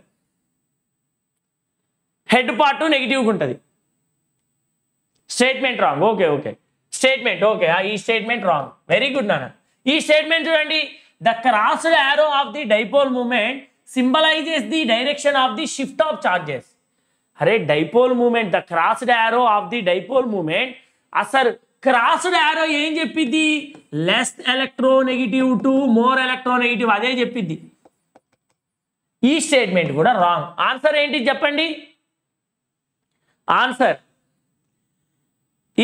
హెడ్ పార్ట్ నెగిటివ్కి ఉంటుంది. Statement wrong, okay okay. Statement okay, ఈ statement wrong, very good నాన్న. ఈ స్టేట్మెంట్ చూడండి, the crossed arrow of the dipole moment symbolises the direction of the shift of charges. అరే dipole moment, the crossed arrow of the dipole moment, అసలు crossed arrow ఏం చెప్పిద్ది? Less electronegative to more electronegative, అదే చెప్పిద్ది. ఈ statement కూడా wrong. Answer ఏంటి చెప్పండి? ఆన్సర్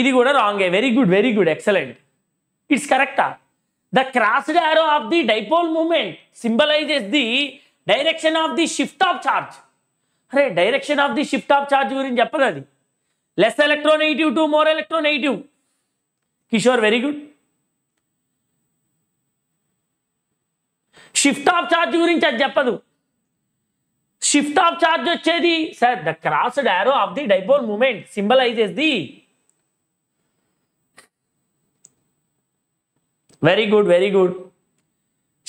ఇది కూడా రాంగే. Very good very good excellent. It's కరెక్టా? The crossed arrow of the dipole moment symbolises the direction of the shift of charge. అరే direction of the shift of charge గురించి చెప్పదు అది. Less electronegative to more electronegative. Kishore very good. Shift of charge గురించి అది చెప్పదు. Shift of charge వచ్చేది sir the crossed arrow of the dipole moment symbolises the. Very good very good.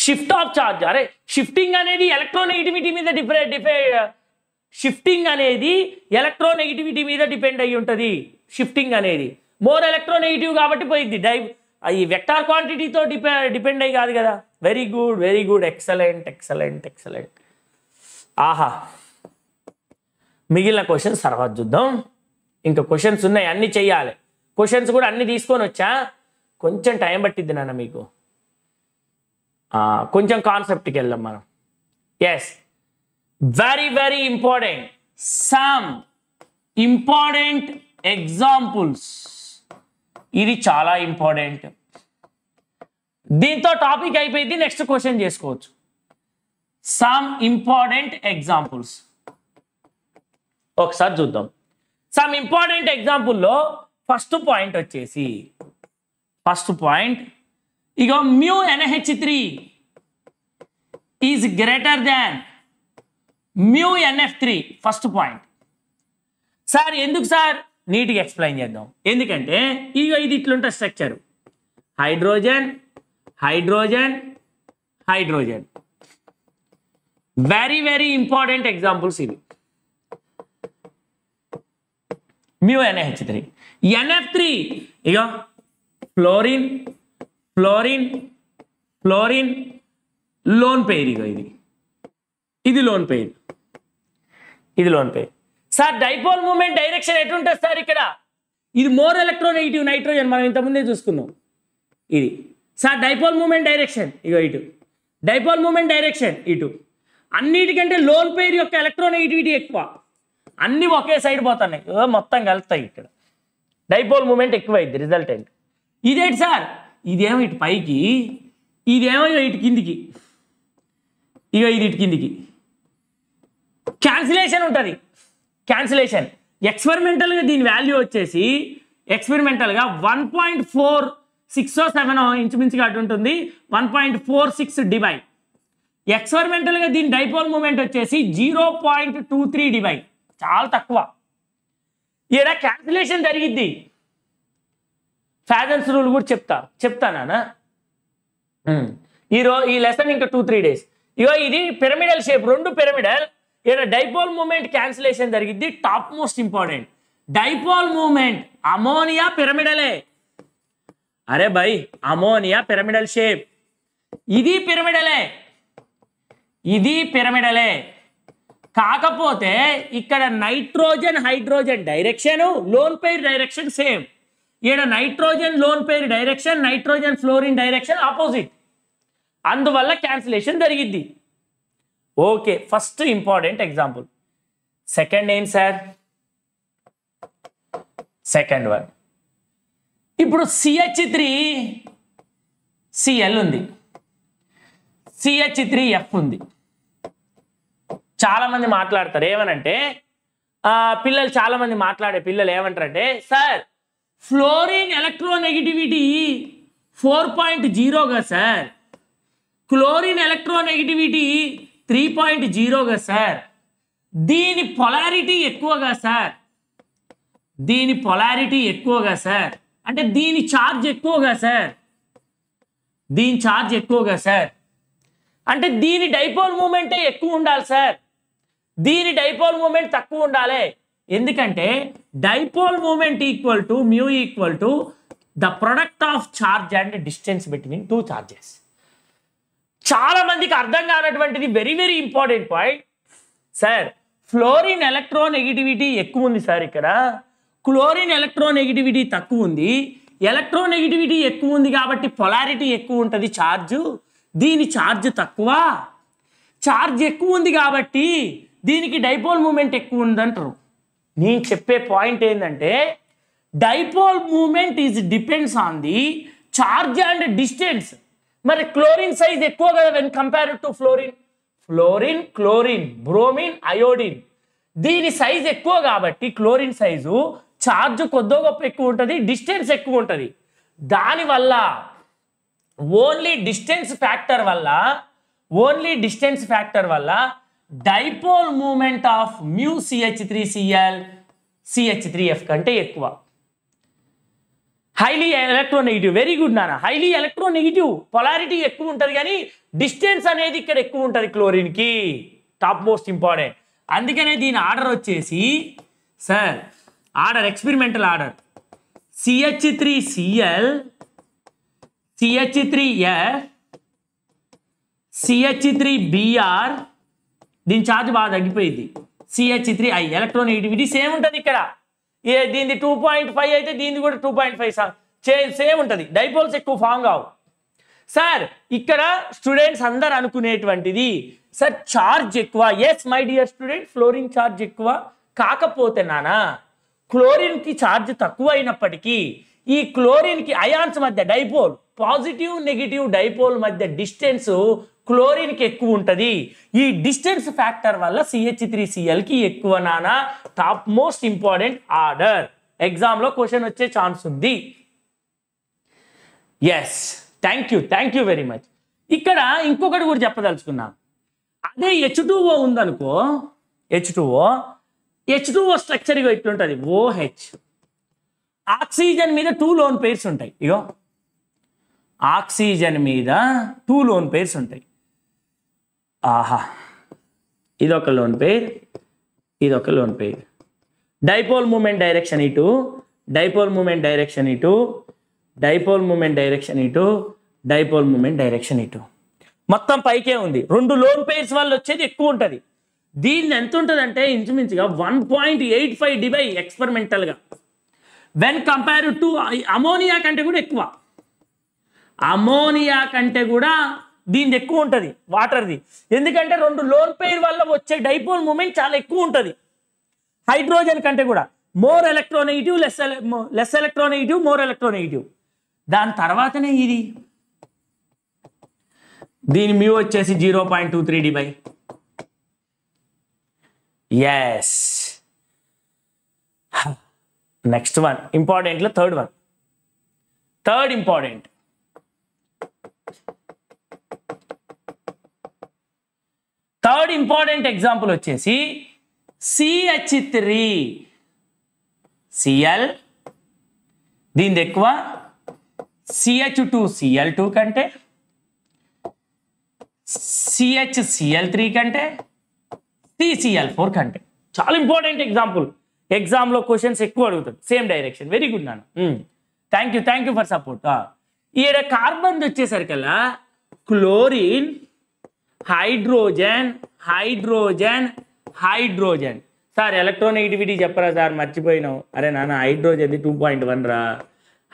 Shift of charge, అరే shifting అనేది electronegativity మీద depend shifting అనేది electronegativity మీద depend అయి ఉంటుంది. షిఫ్టింగ్ అనేది మోర్ ఎలక్ట్రోనెగిటివ్ కాబట్టి పోయింది. డై ఈ వెక్టార్ క్వాంటిటీతో డిపె డిపెండ్ అయ్యి కాదు కదా. Very good very good excellent excellent excellent. ఆహా, మిగిలిన క్వశ్చన్స్ తర్వాత చూద్దాం. ఇంకా క్వశ్చన్స్ ఉన్నాయి, అన్నీ చెయ్యాలి. క్వశ్చన్స్ కూడా అన్నీ తీసుకొని వచ్చా, కొంచెం టైం పట్టిద్ది నాన్న మీకు. కొంచెం కాన్సెప్ట్కి వెళ్దాం మనం. Yes, very very important. Some important examples, ఇది చాలా ఇంపార్టెంట్. దీంతో టాపిక్ అయిపోయింది, నెక్స్ట్ క్వశ్చన్ చేసుకోవచ్చు. సమ్ ఇంపార్టెంట్ ఎగ్జాంపుల్స్ ఒకసారి చూద్దాం. సమ్ ఇంపార్టెంట్ ఎగ్జాంపుల్లో ఫస్ట్ పాయింట్ వచ్చేసి, ఫస్ట్ పాయింట్ ఇగో mu NH three is greater than mu NF three. First point sir, ఎందుకు సార్? నీట్గా ఎక్స్ప్లెయిన్ చేద్దాం. ఎందుకంటే ఇగో ఇది ఇట్లుంటుంది structure. Hydrogen hydrogen hydrogen. Very very important examples ఇవి. Mu NH three NF three ఇగో fluorine fluorine fluorine lone pair. ఇగో ఇది ఇది లోన్ పేర్, ఇది lone pair. Sir dipole moment direction ఎటుంటుంది సార్? ఇక్కడ ఇది మోర్ ఎలక్ట్రోనెగిటివ్ నైట్రోజన్, మనం ఇంతకుముందే చూసుకున్నాం. ఇది సార్ డైపోల్ మూమెంట్ డైరెక్షన్ ఇగో ఇటు, డైపోల్ మూమెంట్ డైరెక్షన్ ఇటు. అన్నిటికంటే లోన్ పేర్ యొక్క ఎలక్ట్రోనెగిటివిటీ ఎక్కువ, అన్నీ ఒకే సైడ్ పోతున్నాయి, మొత్తం కలుస్తాయి. ఇక్కడ డైపోల్ మూమెంట్ ఎక్కువ అయింది. రిజల్ట్ ఏంటి? ఇదేంటి సార్, ఇదేమో ఇటు పైకి, ఇదేమో ఇటు కిందికి, ఇక ఇది ఇటు కిందికి క్యాన్సిలేషన్ ఉంటుంది. క్యాన్సిలేషన్ ఎక్స్పెరిమెంటల్గా దీని వాల్యూ వచ్చేసి ఎక్స్పెరిమెంటల్గా one point four six seven ఇంచుమించుగా అటు ఉంటుంది, one point four six debye. ఎక్స్పెరిమెంటల్గా దీని డైపోల్ మూమెంట్ వచ్చేసి zero point two three debye, చాలా తక్కువ. ఈడ క్యాన్సిలేషన్ జరిగిద్ది. ఫ్యాజన్స్ రూల్ కూడా చెప్తా చెప్తానా ఈరో ఈ లెసన్ ఇంకా టూ త్రీ డేస్. ఇగో ఇది పిరమిడల్ షేప్, రెండు పిరమిడల్. ఈడ డైపోల్ మూమెంట్ క్యాన్సిలేషన్ జరిగిద్ది, top most important dipole moment. Ammonia పిరమిడలే, అరే భయ్ అమోనియా పిరమిడల్ షేప్, ఇది పిరమిడలే ఇది పిరమిడలే కాకపోతే ఇక్కడ nitrogen hydrogen direction, lone pair direction same. ఈడ nitrogen lone pair direction, nitrogen fluorine direction opposite, అందువల్ల క్యాన్సిలేషన్ జరిగిద్ది. Okay, first important example. Second ఏంటి సార్, సెకండ్ వన్ ఇప్పుడు సిహెచ్ త్రీ సిఎల్ ఉంది, సిహెచ్ త్రీ ఎఫ్ ఉంది. చాలామంది మాట్లాడతారు ఏమనంటే, పిల్లలు చాలామంది మాట్లాడే పిల్లలు ఏమంటారంటే, sir fluorine electronegativity four point జీరోగా sir, chlorine electronegativity three point జీరోగా సార్, దీని పొలారిటీ ఎక్కువగా సార్, దీని పొలారిటీ ఎక్కువగా సార్ అంటే దీని ఛార్జ్ ఎక్కువగా సార్, దీని ఛార్జ్ ఎక్కువగా సార్ అంటే దీని డైపోల్ మూమెంటే ఎక్కువ ఉండాలి సార్, దీని డైపోల్ మూమెంట్ తక్కువ ఉండాలి. ఎందుకంటే dipole moment equal to mu equal to the product of charge and distance between two charges. చాలా మందికి అర్థం కానటువంటిది very very important point. Sir fluorine electronegativity ఎక్కువ ఉంది సార్, ఇక్కడ క్లోరిన్ ఎలక్ట్రోనెగిటివిటీ తక్కువ ఉంది, ఎలక్ట్రోనెగిటివిటీ ఎక్కువ ఉంది కాబట్టి పొలారిటీ ఎక్కువ ఉంటుంది, ఛార్జు దీని ఛార్జ్ తక్కువ, ఛార్జ్ ఎక్కువ ఉంది కాబట్టి దీనికి డైపోల్ మూమెంట్ ఎక్కువ ఉందంటారు. నేను చెప్పే పాయింట్ ఏంటంటే dipole moment is depends on the charge and distance. మరి క్లోరిన్ సైజ్ ఎక్కువ కదా when compare to fluorine, fluorine chlorine bromine iodine దీని సైజ్ ఎక్కువ కాబట్టి క్లోరిన్ సైజు ఛార్జ్ కొద్దో గొప్ప ఎక్కువ ఉంటుంది, డిస్టెన్స్ ఎక్కువ ఉంటుంది. దానివల్ల ఓన్లీ డిస్టెన్స్ ఫ్యాక్టర్ వల్ల ఓన్లీ డిస్టెన్స్ ఫ్యాక్టర్ వల్ల dipole moment of mu CH three CL CH three F కంటే ఎక్కువ. హైలీ ఎలక్ట్రోనెగిటివ్, వెరీ గుడ్ నాన్న, హైలీ ఎలక్ట్రోనెగిటివ్, పొలారిటీ ఎక్కువ ఉంటుంది కానీ డిస్టెన్స్ అనేది ఇక్కడ ఎక్కువ ఉంటుంది క్లోరిన్కి, టాప్ మోస్ట్ ఇంపార్టెంట్. అందుకనే దీని ఆర్డర్ వచ్చేసి sir, order experimental order CH three CL CH three F CH three B R, దీని ఛార్జ్ బాగా తగ్గిపోయింది, CH three I electronegativity same ఉంటుంది. ఇక్కడ ఏ దీనిది టూ పాయింట్ ఫైవ్ అయితే దీనిది కూడా టూ పాయింట్ ఫైవ్ సేమ్ ఉంటుంది, డైపోల్స్ ఎక్కువ ఫామ్ కావు సార్. ఇక్కడ స్టూడెంట్స్ అందరు అనుకునేటువంటిది సార్ ఛార్జ్ ఎక్కువ, yes my dear student fluorine charge ఎక్కువ, కాకపోతే నానా క్లోరిన్కి ఛార్జ్ తక్కువ అయినప్పటికీ ఈ క్లోరిన్కి అయాన్స్ మధ్య డైపోల్ పాజిటివ్ నెగిటివ్ డైపోల్ మధ్య డిస్టెన్స్ క్లోరిన్కి ఎక్కువ ఉంటుంది, ఈ డిస్టెన్స్ ఫ్యాక్టర్ వల్ల సిహెచ్ త్రీ సిఎల్కి ఎక్కువ నానా, టాప్ మోస్ట్ ఇంపార్టెంట్ ఆర్డర్, ఎగ్జామ్లో క్వశ్చన్ వచ్చే ఛాన్స్ ఉంది. Yes thank you thank you very much. ఇక్కడ ఇంకొకటి కూడా చెప్పదలుచుకున్నాం, అదే హెచ్ టూ ఓ ఉందనుకో, H two O H two O structure ఇగో ఇట్లుంటుంది, ఓహెచ్ ఆక్సిజన్ మీద టూ లోన్ పేర్స్ ఉంటాయి, ఇగో ఆక్సిజన్ మీద టూ లోన్ పేర్స్ ఉంటాయి, ఆహా ఇదొక లోన్ పేర్ ఇదొక lone pair, dipole moment direction ఇటు, డైపోల్ మూమెంట్ డైరెక్షన్ ఇటు, డైపోల్ మూమెంట్ డైరెక్షన్ ఇటు, డైపోల్ మూమెంట్ డైరెక్షన్ ఇటు, మొత్తం పైకే ఉంది. రెండు లోన్ పేర్స్ వల్ల వచ్చేది ఎక్కువ ఉంటుంది. దీన్ని ఎంత ఉంటుందంటే ఇంచుమించుగా one point eight five debye ఎక్స్పెరిమెంటల్గా, వెన్ కంపేర్ టు అమోనియా కంటే కూడా ఎక్కువ, అమోనియా కంటే కూడా దీనిది ఎక్కువ ఉంటుంది వాటర్ది. ఎందుకంటే రెండు లోన్ పెయిర్ వల్ల వచ్చే డైపోల్ మూమెంట్ చాలా ఎక్కువ ఉంటుంది హైడ్రోజన్ కంటే కూడా, more electronegative less less electronegative more electronegative. దాని తర్వాతనే ఇది దీని mu వచ్చేసి zero point two three Debye. Yes. Next one important lo third one. Third important. Third important example వచ్చేసి C H three Cl దీని ఎక్కువ C H two C L two కంటే C H C L three కంటే C C L four కంటే చాలా important example exam లో questions ఎక్కువ అడుగుతారు సేమ్ డైరెక్షన్ వెరీ గుడ్ నాన్న థాంక్యూ థాంక్యూ ఫర్ సపోర్ట్ ఈడ కార్బన్ వచ్చేసరికల్లా chlorine hydrogen hydrogen hydrogen sir electronegativity చెప్పరా సార్ మర్చిపోయినావు అరే నాన్న హైడ్రోజన్ ది two point one రా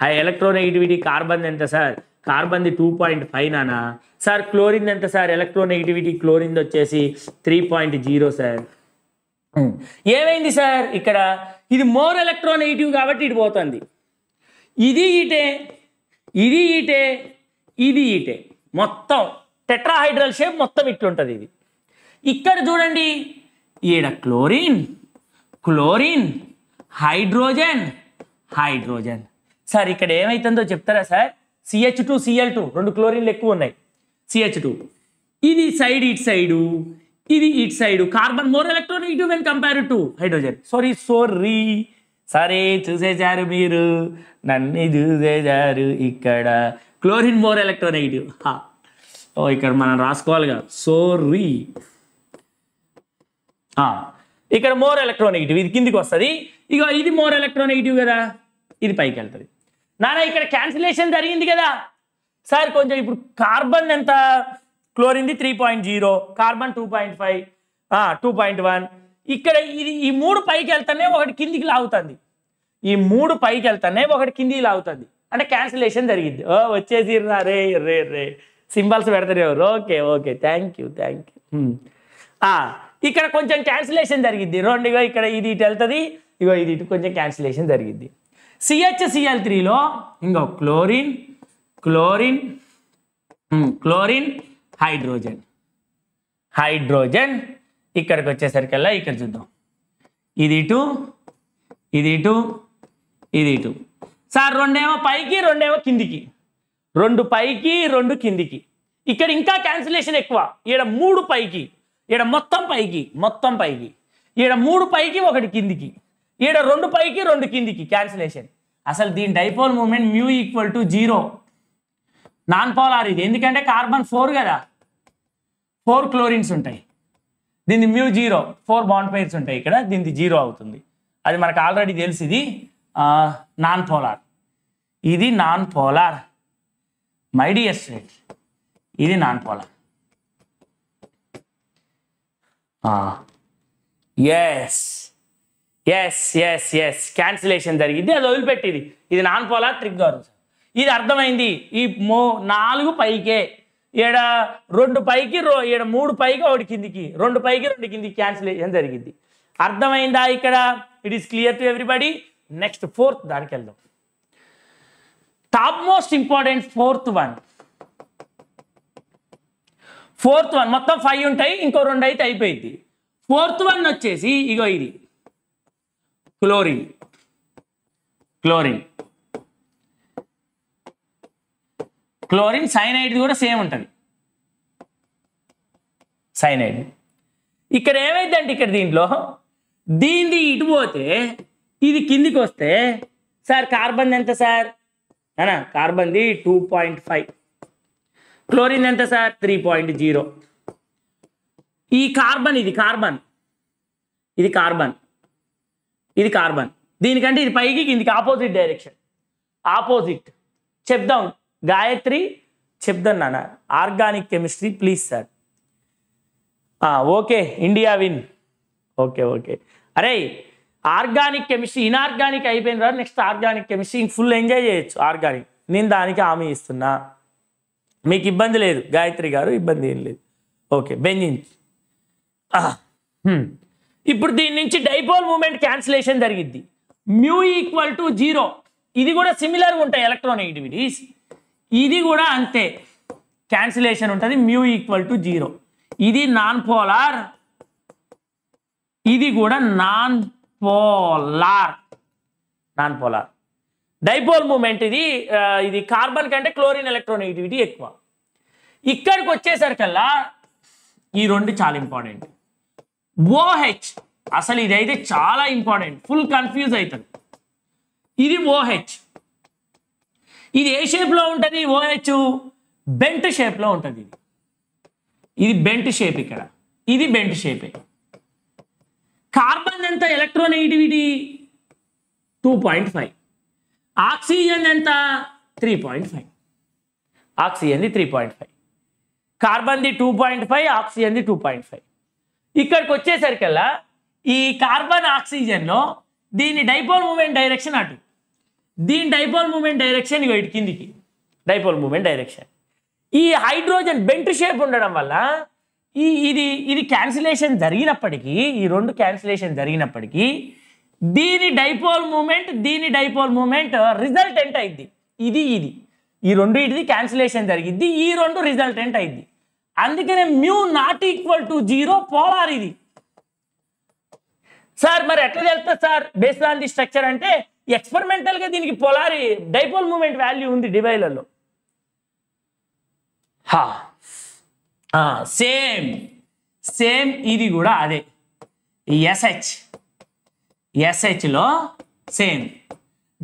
హై ఎలక్ట్రోనెగటివిటీ కార్బన్ ఎంత సార్ కార్బన్ ది two point five నానా సార్ క్లోరిన్ ఎంత సార్ ఎలక్ట్రోనెగటివిటీ క్లోరిన్ వచ్చేసి three point zero సార్ ఏమైంది సార్ ఇక్కడ ఇది మోర్ ఎలక్ట్రోనెగటివ్ కాబట్టి ఇటు పోతుంది ఇది ఈటే ఇది ఈటే ఇది ఈటే మొత్తం టెట్రాహైడ్రల్ షేప్ మొత్తం ఇట్లుంటుంది ఇది ఇక్కడ చూడండి ఈడ chlorine chlorine hydrogen hydrogen sir ఇక్కడ ఏమైతుందో చెప్తారా sir C H two C L two రెండు క్లోరిన్లు ఎక్కువ ఉన్నాయి C H two ఇది సైడ్ ఇట్ సైడు ఇది it side carbon more electronegative when compared to hydrogen sorry sorry సరే చూసేశారు మీరు నన్ను చూసేశారు ఇక్కడ క్లోరిన్ మోర్ ఎలక్ట్రోనెగటివ్ ఓ ఇక్కడ మనం రాసుకోవాలిగా సారీ ఇక్కడ మోర్ ఎలక్ట్రోనెగటివ్ ఇది కిందికి వస్తుంది ఇక ఇది మోర్ ఎలక్ట్రోనెగటివ్ కదా ఇది పైకి వెళ్తుంది నానా ఇక్కడ క్యాన్సిలేషన్ జరిగింది కదా సార్ కొంచెం ఇప్పుడు కార్బన్ ఎంత క్లోరిన్ది three point zero carbon two point five two point one ఇక్కడ ఇది ఈ మూడు పైకి వెళ్తానే ఒకటి కిందికి లాగుతుంది ఈ మూడు పైకి వెళ్తానే ఒకటి కిందికి లాగుతుంది అంటే క్యాన్సిలేషన్ జరిగింది ఓ వచ్చేసి రే రే రే సింబల్స్ పెడతారు ఎవరు okay okay thank you thank you ఇక్కడ కొంచెం క్యాన్సిలేషన్ జరిగింది రెండు ఇగో ఇక్కడ ఇది ఇటు వెళ్తుంది ఇగో ఇది ఇటు కొంచెం క్యాన్సిలేషన్ జరిగింది C H C L three లో ఇంకో chlorine chlorine chlorine hydrogen hydrogen ఇక్కడికి వచ్చేసరికల్లా ఇక్కడ చూద్దాం ఇది ఇటు ఇది ఇటు ఇది ఇటు సార్ రెండేమో పైకి రెండేమో కిందికి రెండు పైకి రెండు కిందికి ఇక్కడ ఇంకా క్యాన్సిలేషన్ ఎక్కువ ఈడ మూడు పైకి ఈడ మొత్తం పైకి మొత్తం పైకి ఈడ మూడు పైకి ఒకటి కిందికి ఈడ రెండు పైకి రెండు కిందికి క్యాన్సిలేషన్ అసలు దీని dipole moment mu equal to zero non polar ఇది ఎందుకంటే కార్బన్ ఫోర్ కదా ఫోర్ క్లోరిన్స్ ఉంటాయి దీన్ని mu zero four bond pairs ఉంటాయి ఇక్కడ దీనికి జీరో అవుతుంది అది మనకు ఆల్రెడీ తెలుసు ఇది నాన్ పోలార్ ఇది non polar my dear student ఇది non polar yes yes yes yes cancellation జరిగింది అది వదిలిపెట్టింది ఇది నాన్ పోలార్ ట్రిగ్గర్ ఇది అర్థమైంది ఈ మో నాలుగు పైకే ఈడ రెండు పైకి రో ఈడ మూడు పైకి ఒకటి కిందికి రెండు పైకి రెండు కిందికి క్యాన్సిలేషన్ జరిగింది అర్థమైందా ఇక్కడ it is clear to everybody next fourth దానికి వెళ్దాం top most important fourth one fourth one మొత్తం ఫైవ్ ఉంటాయి ఇంకో రెండు అయితే అయిపోయింది ఫోర్త్ వన్ వచ్చేసి ఇగో ఇది క్లోరిన్ క్లోరిన్ క్లోరిన్ సైనైడ్ కూడా సేమ్ ఉంటుంది సైనైడ్ ఇక్కడ ఏమైందంటే ఇక్కడ దీంట్లో దీన్ని ఇటు పోతే ఇది కిందికి వస్తే సార్ కార్బన్ ఎంత సార్ అనా కార్బన్ది టూ పాయింట్ ఫైవ్ క్లోరిన్ ఎంత సార్ త్రీ పాయింట్ జీరో ఈ కార్బన్ ఇది కార్బన్ ఇది కార్బన్ ఇది కార్బన్ దీనికంటే ఇది పైకి కిందికి ఆపోజిట్ డైరెక్షన్ ఆపోజిట్ చెప్దాం గాయత్రి చెప్దాం నాన్న organic chemistry please sir okay India win okay okay అరే ఆర్గానిక్ కెమిస్ట్రీ ఇన్ఆర్గానిక్ అయిపోయిన తర్వాత next organic chemistry full enjoy చేయొచ్చు ఆర్గానిక్ నేను దానికి హామీ ఇస్తున్నా మీకు ఇబ్బంది లేదు గాయత్రి గారు ఇబ్బంది ఏం లేదు ఓకే బెంజిన్ ఇప్పుడు దీని నుంచి డైపోల్ మూమెంట్ క్యాన్సిలేషన్ జరిగింది మ్యూ ఈక్వల్ టు జీరో ఇది కూడా సిమిలర్ ఉంటాయి ఎలక్ట్రాన్ నెగటివిటీస్. ఇది కూడా అంతే, క్యాన్సిలేషన్ ఉంటుంది, మ్యూ ఈక్వల్ టు జీరో. ఇది నాన్ పోలార్, ఇది కూడా non polar non polar dipole moment. ఇది ఇది కార్బన్ కంటే క్లోరిన్ ఎలక్ట్రోనెగటివిటీ ఎక్కువ. ఇక్కడికి వచ్చేసరికల్లా ఈ రెండు చాలా ఇంపార్టెంట్. ఓహెచ్ అసలు ఇదైతే చాలా ఇంపార్టెంట్, ఫుల్ కన్ఫ్యూజ్ అవుతుంది. ఇది ఓహెచ్, ఇది ఏ షేప్లో ఉంటుంది? ఓహెచ్ బెంట్ షేప్లో ఉంటుంది. ఇది ఇది బెంట్ షేప్, ఇక్కడ ఇది బెంట్ షేపే. కార్బన్ ఎంత electronegativity? Two point five. Oxygen ఎంత? Three point five. ఆక్సిజన్ది త్రీ పాయింట్ ఫైవ్ కార్బన్ది టూ పాయింట్ ఫైవ్, ఆక్సిజన్ది టూ పాయింట్ ఫైవ్. ఇక్కడికి వచ్చేసరికల్లా ఈ కార్బన్ ఆక్సిజన్లో దీని డైపోల్ మూమెంట్ డైరెక్షన్ అటు, దీని డైపోల్ మూమెంట్ డైరెక్షన్ ఇటు కిందికి, డైపోల్ మూమెంట్ డైరెక్షన్. ఈ హైడ్రోజన్ బెంట్ షేప్ ఉండడం వల్ల ఈ ఇది ఇది క్యాన్సిలేషన్ జరిగినప్పటికీ, ఈ రెండు క్యాన్సిలేషన్ జరిగినప్పటికీ దీని డైపోల్ మూమెంట్, దీని డైపోల్ మూమెంట్ రిజల్టెంట్ అయింది. ఇది ఇది ఈ రెండు ఇటుది క్యాన్సిలేషన్ జరిగింది, ఈ రెండు రిజల్టెంట్ అయింది. అందుకనే mu not equal to zero polar ఇది. సార్ మరి ఎట్లా తెలుస్తుంది sir based on the structure అంటే, ఎక్స్పెరిమెంటల్గా దీనికి పోలారి డైపోల్ మూమెంట్ వాల్యూ ఉంది డిబైలలో. సేమ్ సేమ్ ఇది కూడా అదే, ఎస్హెచ్ ఎస్హెచ్లో సేమ్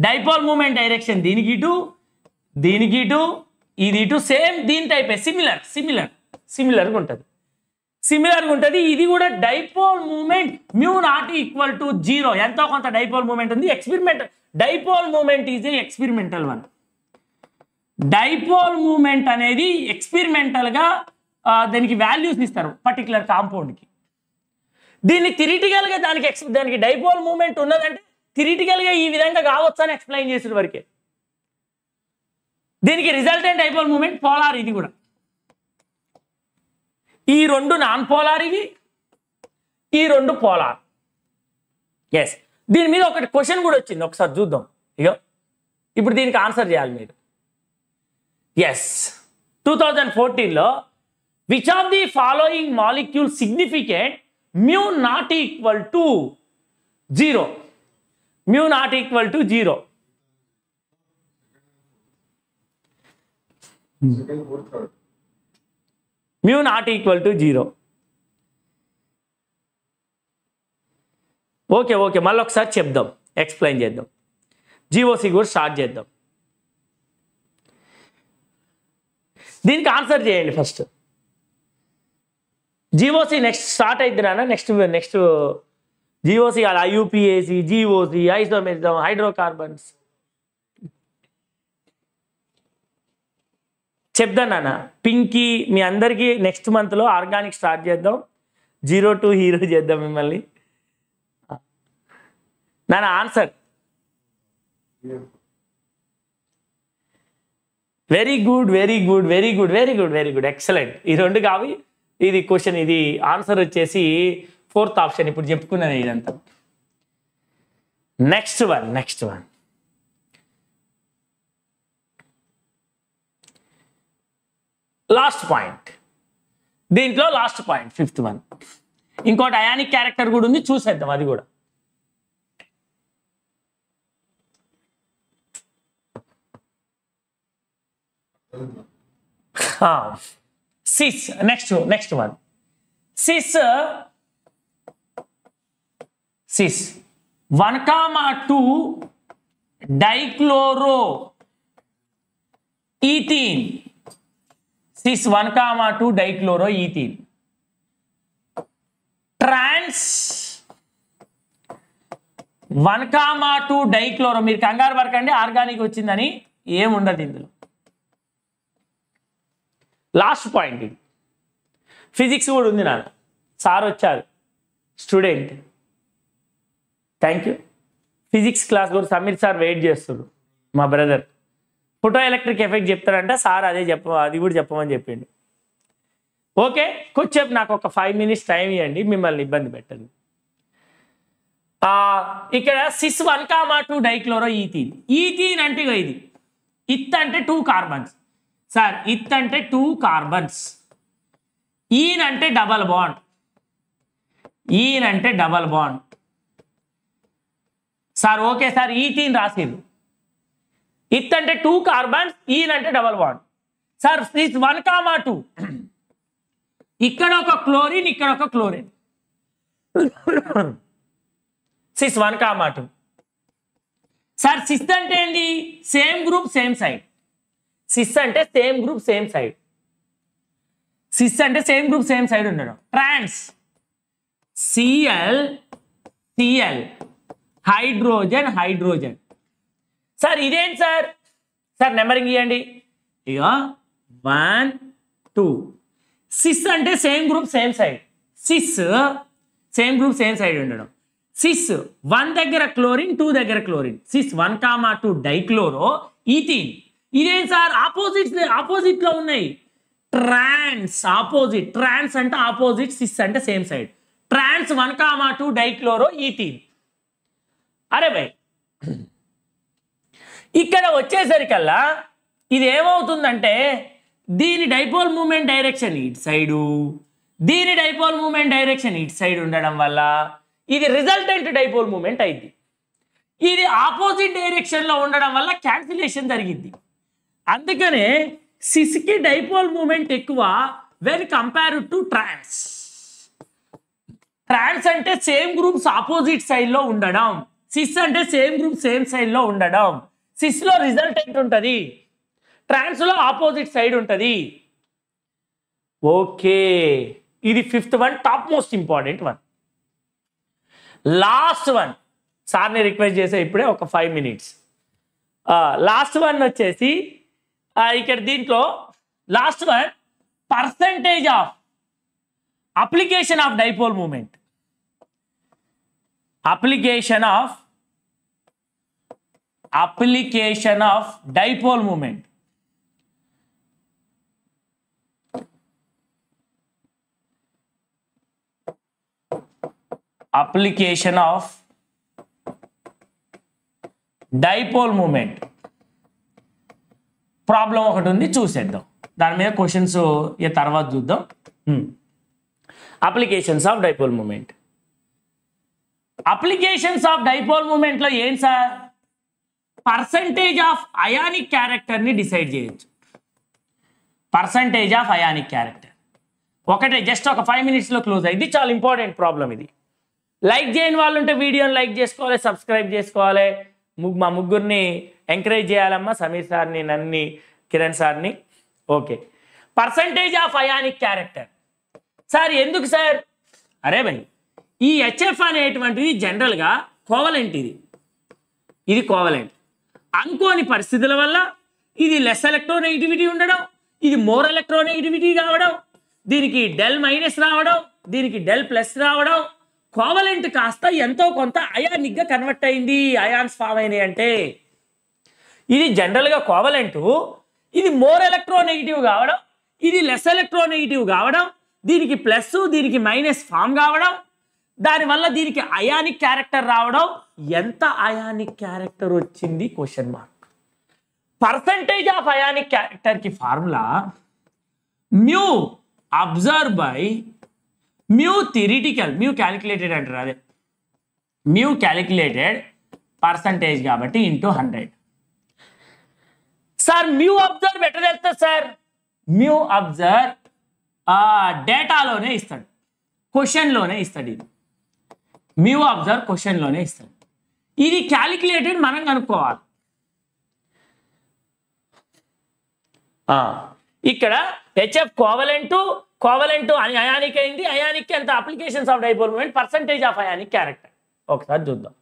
డైపోల్ మూమెంట్ డైరెక్షన్ దీనికి ఇటు, దీనికి ఇటు, ఇది ఇటు, సేమ్ దీని టైపే, సిమిలర్ సిమిలర్ సిమిలర్గా ఉంటుంది సిమిలర్గా ఉంటుంది ఇది కూడా dipole moment mu not equal to zero, ఎంతో కొంత డైపోల్ మూమెంట్ ఉంది. Experimental dipole moment is a experimental one. Dipole moment అనేది ఎక్స్పెరిమెంటల్గా దానికి వాల్యూస్ ఇస్తారు పర్టికులర్ కాంపౌండ్కి. దీన్ని థిరిటికల్గా దానికి ఎక్స్ దానికి డైపోల్ మూమెంట్ ఉన్నదంటే థిరిటికల్గా ఈ విధంగా కావచ్చు అని ఎక్స్ప్లెయిన్ చేసిన వరకే. దీనికి రిజల్టెంట్ డైపోల్ మూమెంట్ పోలార్, ఇది కూడా. ఈ రెండు నాన్ పోలార్, ఇవి ఈ రెండు పోలార్. ఎస్, దీని మీద ఒకటి క్వశ్చన్ కూడా వచ్చింది, ఒకసారి చూద్దాం. ఇగో ఇప్పుడు దీనికి ఆన్సర్ చేయాలి మీరు. ఎస్, టూ థౌజండ్ ఫోర్టీన్లో which of the following molecule significant mu not equal to zero? Mu not equal to zero mu not equal to zero. Okay okay మళ్ళీ ఒకసారి చెప్దాం, ఎక్స్ప్లెయిన్ చేద్దాం, జీఓసి కూడా స్టార్ట్ చేద్దాం. దీనికి ఆన్సర్ చేయండి ఫస్ట్. జీఓసి నెక్స్ట్ స్టార్ట్ అయితే నాన్న, నెక్స్ట్ నెక్స్ట్ జీఓసి కాదు, ఐయుపిఏసి, జీఓసి, ఐసోమెరిజం, హైడ్రోకార్బన్స్ చెప్దాను నాన్న. పింకీ మీ అందరికీ నెక్స్ట్ మంత్లో ఆర్గానిక్ స్టార్ట్ చేద్దాం, జీరో టు హీరో చేద్దాం మిమ్మల్ని. నాన్న answer very good very good very good very good very good excellent. ఈ రెండు కావి, ఇది క్వశ్చన్, ఇది ఆన్సర్ వచ్చేసి ఫోర్త్ ఆప్షన్. ఇప్పుడు చెప్పుకున్నది ఇదంతా. Next one next one last point, దీంట్లో లాస్ట్ పాయింట్ ఫిఫ్త్ వన్. ఇంకోటి అయానిక్ క్యారెక్టర్ కూడా ఉంది, చూసేద్దాం అది కూడా. Cis next next one cis cis one comma two dichloro ethene. Cis one comma two dichloro ethene trans one comma two dichloro. మీరు కంగారు పడకండి, ఆర్గానిక్ వచ్చిందని ఏముండదు ఇందులో. లాస్ట్ పాయింట్, ఇది ఫిజిక్స్ కూడా ఉంది నాన్న, సార్ వచ్చారు student, thank you. Physics class కూడా సమీర్ సార్ వెయిట్ చేస్తున్నారు, మా బ్రదర్. ఫోటో ఎలక్ట్రిక్ ఎఫెక్ట్ చెప్తారంట సార్, అదే చెప్ప అది కూడా చెప్పమని చెప్పిండు. ఓకే, కొంచెం నాకు ఒక ఫైవ్ మినిట్స్ టైం ఇవ్వండి, మిమ్మల్ని ఇబ్బంది పెట్టండి. ఇక్కడ cis one comma two dichloro ethene. Ethene అంటే ఇది ఇత్ అంటే టూ కార్బన్స్ సార్, ఇత్ అంటే టూ కార్బన్స్, ఈన్ అంటే డబల్ బాండ్, ఈన్ అంటే double bond sir. Okay sir, ethene రాసేది. ఇత్ అంటే టూ కార్బన్స్, ఈన్ అంటే double bond sir. Cis one comma two, ఇక్కడ ఒక క్లోరిన్, ఇక్కడ ఒక chlorine, cis one comma two sir. Cis అంటే ఏంటి? Same group same side. Cis అంటే same group same side, cis అంటే సేమ్ గ్రూప్ సేమ్ సైడ్ ఉండడం. Trans CL CL hydrogen hydrogen sir. ఇదేంటి సార్? సార్ నెంబరింగ్ ఇవ్వండి. ఇక వన్ టూ. సిస్ అంటే same group same side, cis same group same side ఉండడం. Cis one దగ్గర chlorine, two దగ్గర chlorine, cis one comma two dichloro ethene. ఇదేం sir? Opposite opposite లో ఉన్నాయి. ట్రాన్స్ ఆపోజిట్, ట్రాన్స్ అంటే ఆపోజిట్, సిస్ అంటే same side. Trans one comma two dichloro ethene. అరే భయ్, ఇక్కడ వచ్చేసరికల్లా ఇది ఏమవుతుందంటే దీని డైపోల్ మూమెంట్ డైరెక్షన్ ఇటు సైడు, దీని డైపోల్ మూమెంట్ డైరెక్షన్ ఇటు సైడ్ ఉండడం వల్ల ఇది రిజల్టెంట్ డైపోల్ మూమెంట్ అయింది. ఇది ఆపోజిట్ డైరెక్షన్లో ఉండడం వల్ల క్యాన్సిలేషన్ జరిగింది. అందుకనే సిస్కి డైపోల్ మూమెంట్ ఎక్కువ when compared to trans. Trans అంటే సేమ్ గ్రూప్స్ ఆపోజిట్ సైడ్లో ఉండడం, సిస్ అంటే సేమ్ గ్రూప్ సేమ్ సైడ్లో ఉండడం. సిస్లో రిజల్టెంట్ ఉంటుంది, ట్రాన్స్లో ఆపోజిట్ సైడ్ ఉంటుంది. ఓకే, ఇది fifth one, top most important one. Last one సార్ని రిక్వెస్ట్ చేసే ఇప్పుడే ఒక ఫైవ్ మినిట్స్. లాస్ట్ వన్ వచ్చేసి ఇక్కడ దీంట్లో last one percentage of application of dipole moment. Application of application of dipole moment. application of dipole moment problem ఒకటి ఉంది, చూసేద్దాం దాని మీద క్వశ్చన్స్ ఏ తర్వాత చూద్దాం. applications of dipole moment. applications of dipole moment లో ఏంటి sir? percentage of ionic character ని డిసైడ్ చేయొచ్చు. percentage of ionic character ఒకటే, జస్ట్ ఒక ఫైవ్ మినిట్స్ లో క్లోజ్ అయింది. చాలా ఇంపార్టెంట్ ప్రాబ్లం ఇది. లైక్ చేయని వాళ్ళు ఉంటే వీడియోని లైక్ చేసుకోవాలి, సబ్స్క్రైబ్ చేసుకోవాలి. మా ముగ్గురిని ఎంకరేజ్ చేయాలమ్మా, సమీర్ సార్ని, నన్ని, కిరణ్ సార్ని. Okay, percentage of ionic character sir. ఎందుకు సార్? అరే భయ్, ఈ హెచ్ఎఫ్ అనేటువంటిది జనరల్గా కోవలెంట్, ఇది ఇది కోవలెంట్. అనుకోని పరిస్థితుల వల్ల ఇది లెస్ ఎలక్ట్రోనెగిటివిటీ ఉండడం, ఇది మోర్ ఎలక్ట్రోనెగిటివిటీ కావడం, దీనికి డెల్ మైనస్ రావడం, దీనికి డెల్ ప్లస్ రావడం. కోవలెంట్ కాస్త ఎంతో కొంత అయానిక్గా కన్వర్ట్ అయింది, అయాన్స్ ఫామ్ అయినాయి. అంటే ఇది జనరల్గా కోవలెంటు, ఇది మోర్ ఎలక్ట్రోనెగిటివ్ కావడం, ఇది లెస్ ఎలక్ట్రోనెగిటివ్ కావడం, దీనికి ప్లస్ దీనికి మైనస్ ఫామ్ కావడం, దానివల్ల దీనికి అయానిక్ క్యారెక్టర్ రావడం. ఎంత అయానిక్ క్యారెక్టర్ వచ్చింది question mark. Percentage of ionic క్యారెక్టర్కి formula mu observe by mu theoretical, mu calculated అంటారు, అదే mu calculated percentage కాబట్టి into one hundred. Sir mu observe ఎట్లా తెలుస్తుంది సార్? mu observe డేటాలోనే ఇస్తాడు, క్వశ్చన్లోనే ఇస్తాడు. ఇది mu observe క్వశ్చన్లోనే ఇస్తాడు. ఇది క్యాలిక్యులేటెడ్ మనం కనుక్కోవాలి. ఇక్కడ హెచ్ఎఫ్ కోవలెంట్ కోవలెంట్ అయానిక్ అయింది, అయానిక్ అంత applications of dipole moment percentage of ionic character ఒకసారి చూద్దాం.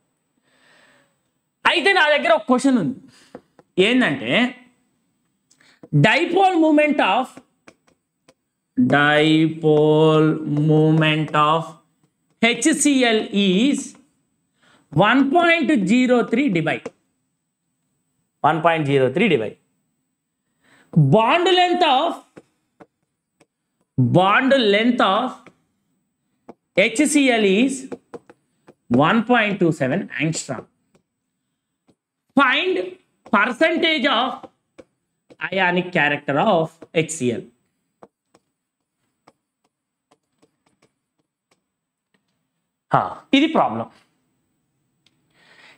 అయితే నా దగ్గర ఒక క్వశ్చన్ ఉంది, ఏంటంటే dipole moment of dipole moment of HCl is one point zero three Debye one point zero three Debye bond length of bond length of HCl is one point two seven angstrom. Find percentage of ionic character of HCl. Ha, this is the problem.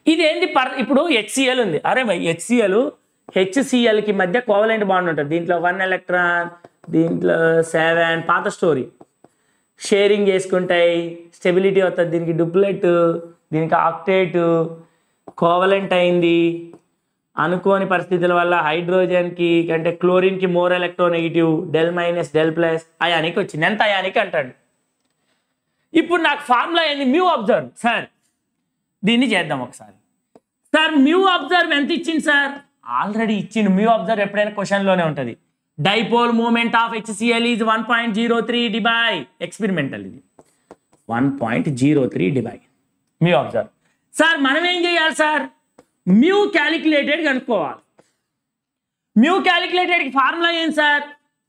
This is HCl. Arre bhai, HCl, HCl ki madhya covalent bond unta. Deentlo one electron, deentlo seven, path story. Sharing cheskuntai, stability avtadi, deeniki doublet, deeniki octet, covalent ayindi. Anukoni paristhitila valla hydrogen ki ante chlorine ki more electronegative, del minus, del plus, ionic vachindi. Enta ionic antadu. Ippudu naaku formula endi mu observed, sir. Deenni cheddam okasari. Sir, mu observed enta ichindi sir? Already ichindi mu observed eppudaina question lone untadi. Dipole moment of HCl is one point zero three Debye. Experimental idi. one point zero three Debye. Mu observed. Sir, manam em cheyali sir? Mu calculated kanukovali. Mu calculated ki formula em sir?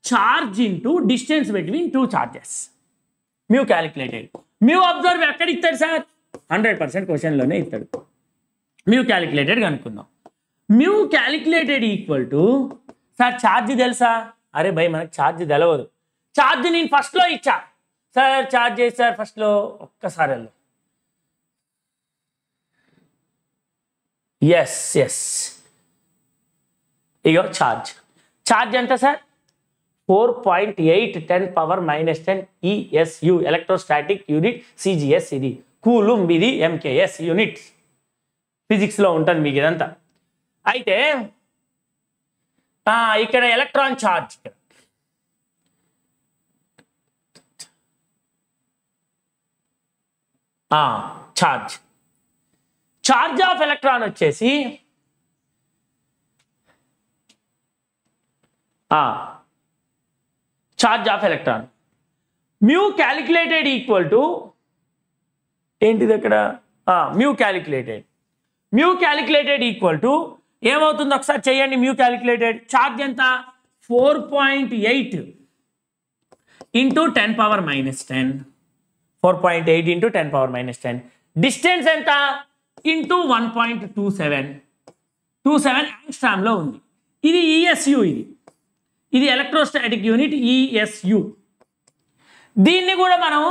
Charge into distance between two charges. Mu calculated. Mu observed ekkada ichcharu sir? one hundred percent question lone ichcharu. Mu calculated kanukunnam. Mu calculated equal to sir charge telusa? Arre bhai manaku charge telavadu. Charge nenu first lo ichcha. Sir charge chesi sir first lo okkasari ellu. Yes, yes. Igo charge. Charge anta sir? four point eight ten power minus ten E S U electrostatic unit C G S idi. Coulomb idi M K S unit. Physics lo untadi meeku idantha. Aithe ah ikkada electron charge ah charge charge of electron vachesi ah charge of electron mu calculated equal to enti dakada ah mu calculated mu calculated equal to ఏమ అవుతుంది ఒకసారి చేయండి mu calculated charge ఎంత four point eight into ten power minus ten four point eight into ten power minus ten distance ఎంత into one point two seven angstrom లో ఉంది ఇది E S U ఇది ఇది electrostatic unit E S U దీన్ని కూడా మనం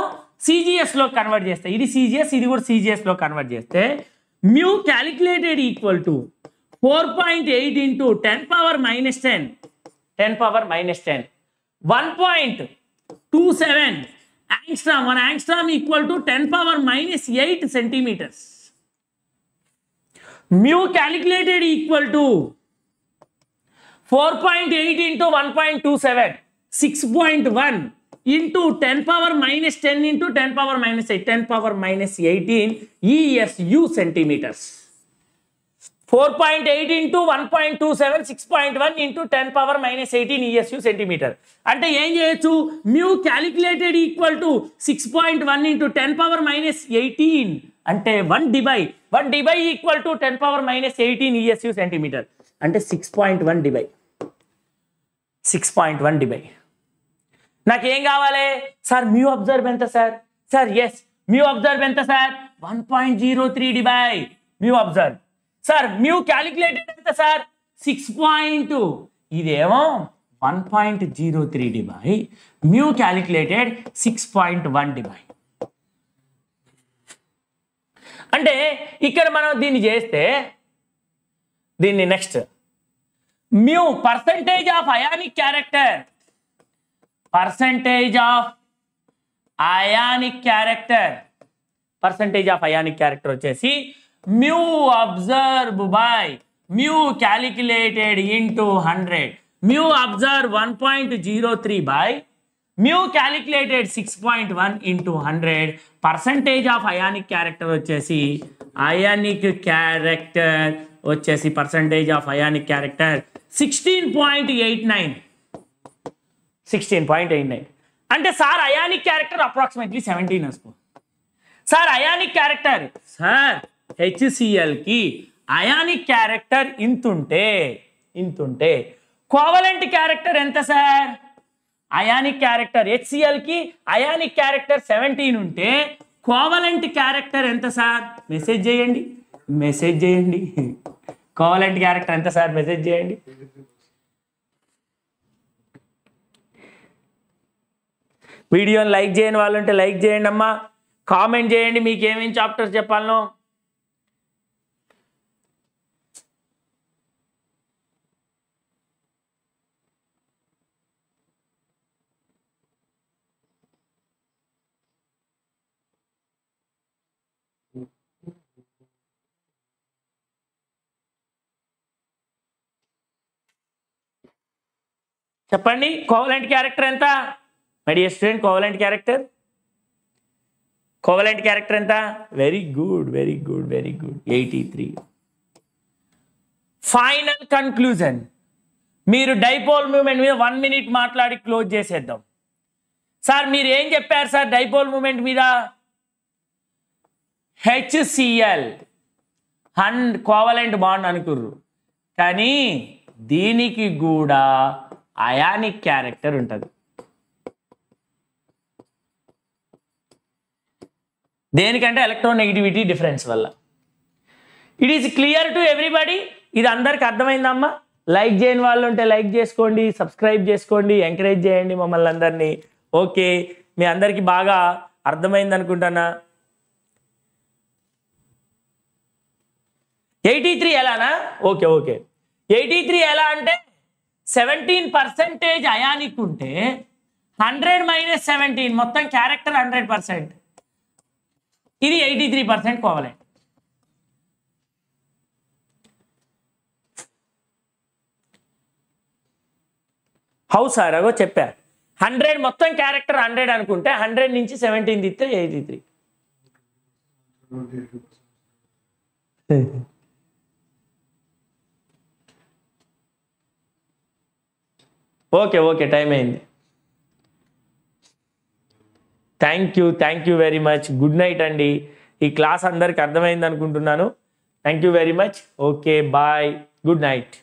C G S లో కన్వర్ట్ చేస్తా ఇది C G S ఇది కూడా C G S లో కన్వర్ట్ చేస్తే mu calculated equal to four point eight into ten power minus ten ten power minus ten one point two seven angstrom one angstrom equal to ten power minus eight centimeters mu calculated equal to four point eight into one point two seven six point one into ten power minus ten into ten power minus eight ten power minus eighteen E S U centimeters four point eight into one point two seven six point one into ten power minus eighteen E S U centimeter అంటే ఏం చేయొచ్చు mu calculated equal to six point one into ten power minus eighteen అంటే one Debye equal to ten power minus eighteen E S U centimeter అంటే six point one Debye six point one Debye నాకు ఏం కావాలి sir mu observed ఎంత sir sir yes mu observed ఎంత sir one point zero three Debye mu observed sir mu calculated ఎంత sir six point two ఇదేమో one point zero three Debye mu calculated six point one Debye అంటే ఇక్కడ మనం దీన్ని చేస్తే దీన్ని next mu percentage of ionic character percentage of ionic character percentage of ionic character వచ్చేసి mu observed by mu calculated into one hundred mu observed one point zero three by mu calculated six point one into one hundred percentage of ionic character వచ్చేసి ionic character వచ్చేసి percentage of ionic character sixteen point eight nine sixteen point eight nine అంటే sir ionic character approximately seventeen అనుకో sir ionic character sir HCl की ionic character इंतुंटे इंतुंटे covalent character ఎంత sir ionic character HCl की ionic character seventeen ఉంటే covalent character ఎంత sir message చేయండి మెసేజ్ చేయండి కోవలెంట్ క్యారెక్టర్ ఎంత సార్ మెసేజ్ చేయండి వీడియోని లైక్ చేయని వాళ్ళు ఉంటే లైక్ చేయండి అమ్మా కామెంట్ చేయండి మీకు ఏమేమి చాప్టర్స్ చెప్పాలనో చెప్పండి కోవలెంట్ క్యారెక్టర్ ఎంత my dear student covalent character covalent character ఎంత very good very good very good eighty three. Final conclusion మీరు డైపోల్ మూమెంట్ మీద వన్ మినిట్ మాట్లాడి క్లోజ్ చేసేద్దాం. సార్ మీరు ఏం చెప్పారు సార్ డైపోల్ మూమెంట్ మీద హెచ్సిఎల్ హన్ కోవలెంట్ బాండ్ అనుకుర్రు కానీ దీనికి కూడా అయానిక్ క్యారెక్టర్ ఉంటుంది. దేనికంటే ఎలక్ట్రోనెగటివిటీ డిఫరెన్స్ వల్ల. It is clear to everybody. ఇది అందరికి అర్థమైందమ్మా. లైక్ చేయని వాళ్ళు ఉంటే లైక్ చేసుకోండి, సబ్స్క్రైబ్ చేసుకోండి, ఎంకరేజ్ చేయండి మమ్మల్ని అందరినీ. ఓకే, మీ అందరికీ బాగా అర్థమైంది అనుకుంటానా? ఎయిటీ త్రీ ఎలానా? Okay okay. ఎయిటీ త్రీ ఎలా అంటే సెవెంటీన్ పర్సెంటేజ్ అయానిక్ ఉంటే హండ్రెడ్ మైనస్ సెవెంటీన్ మొత్తం క్యారెక్టర్ హండ్రెడ్ పర్సెంట్ ఇది eighty three percent covalent. How sir? అగో చెప్పారు హండ్రెడ్ మొత్తం క్యారెక్టర్ హండ్రెడ్ అనుకుంటే హండ్రెడ్ నుంచి సెవెంటీన్ ఇస్తే eighty three. Okay okay, time అయింది. Thank you thank you very much. Good night అండి. ఈ క్లాస్ అందరికి అర్థమైంది అనుకుంటున్నాను. Thank you very much. Okay bye, good night.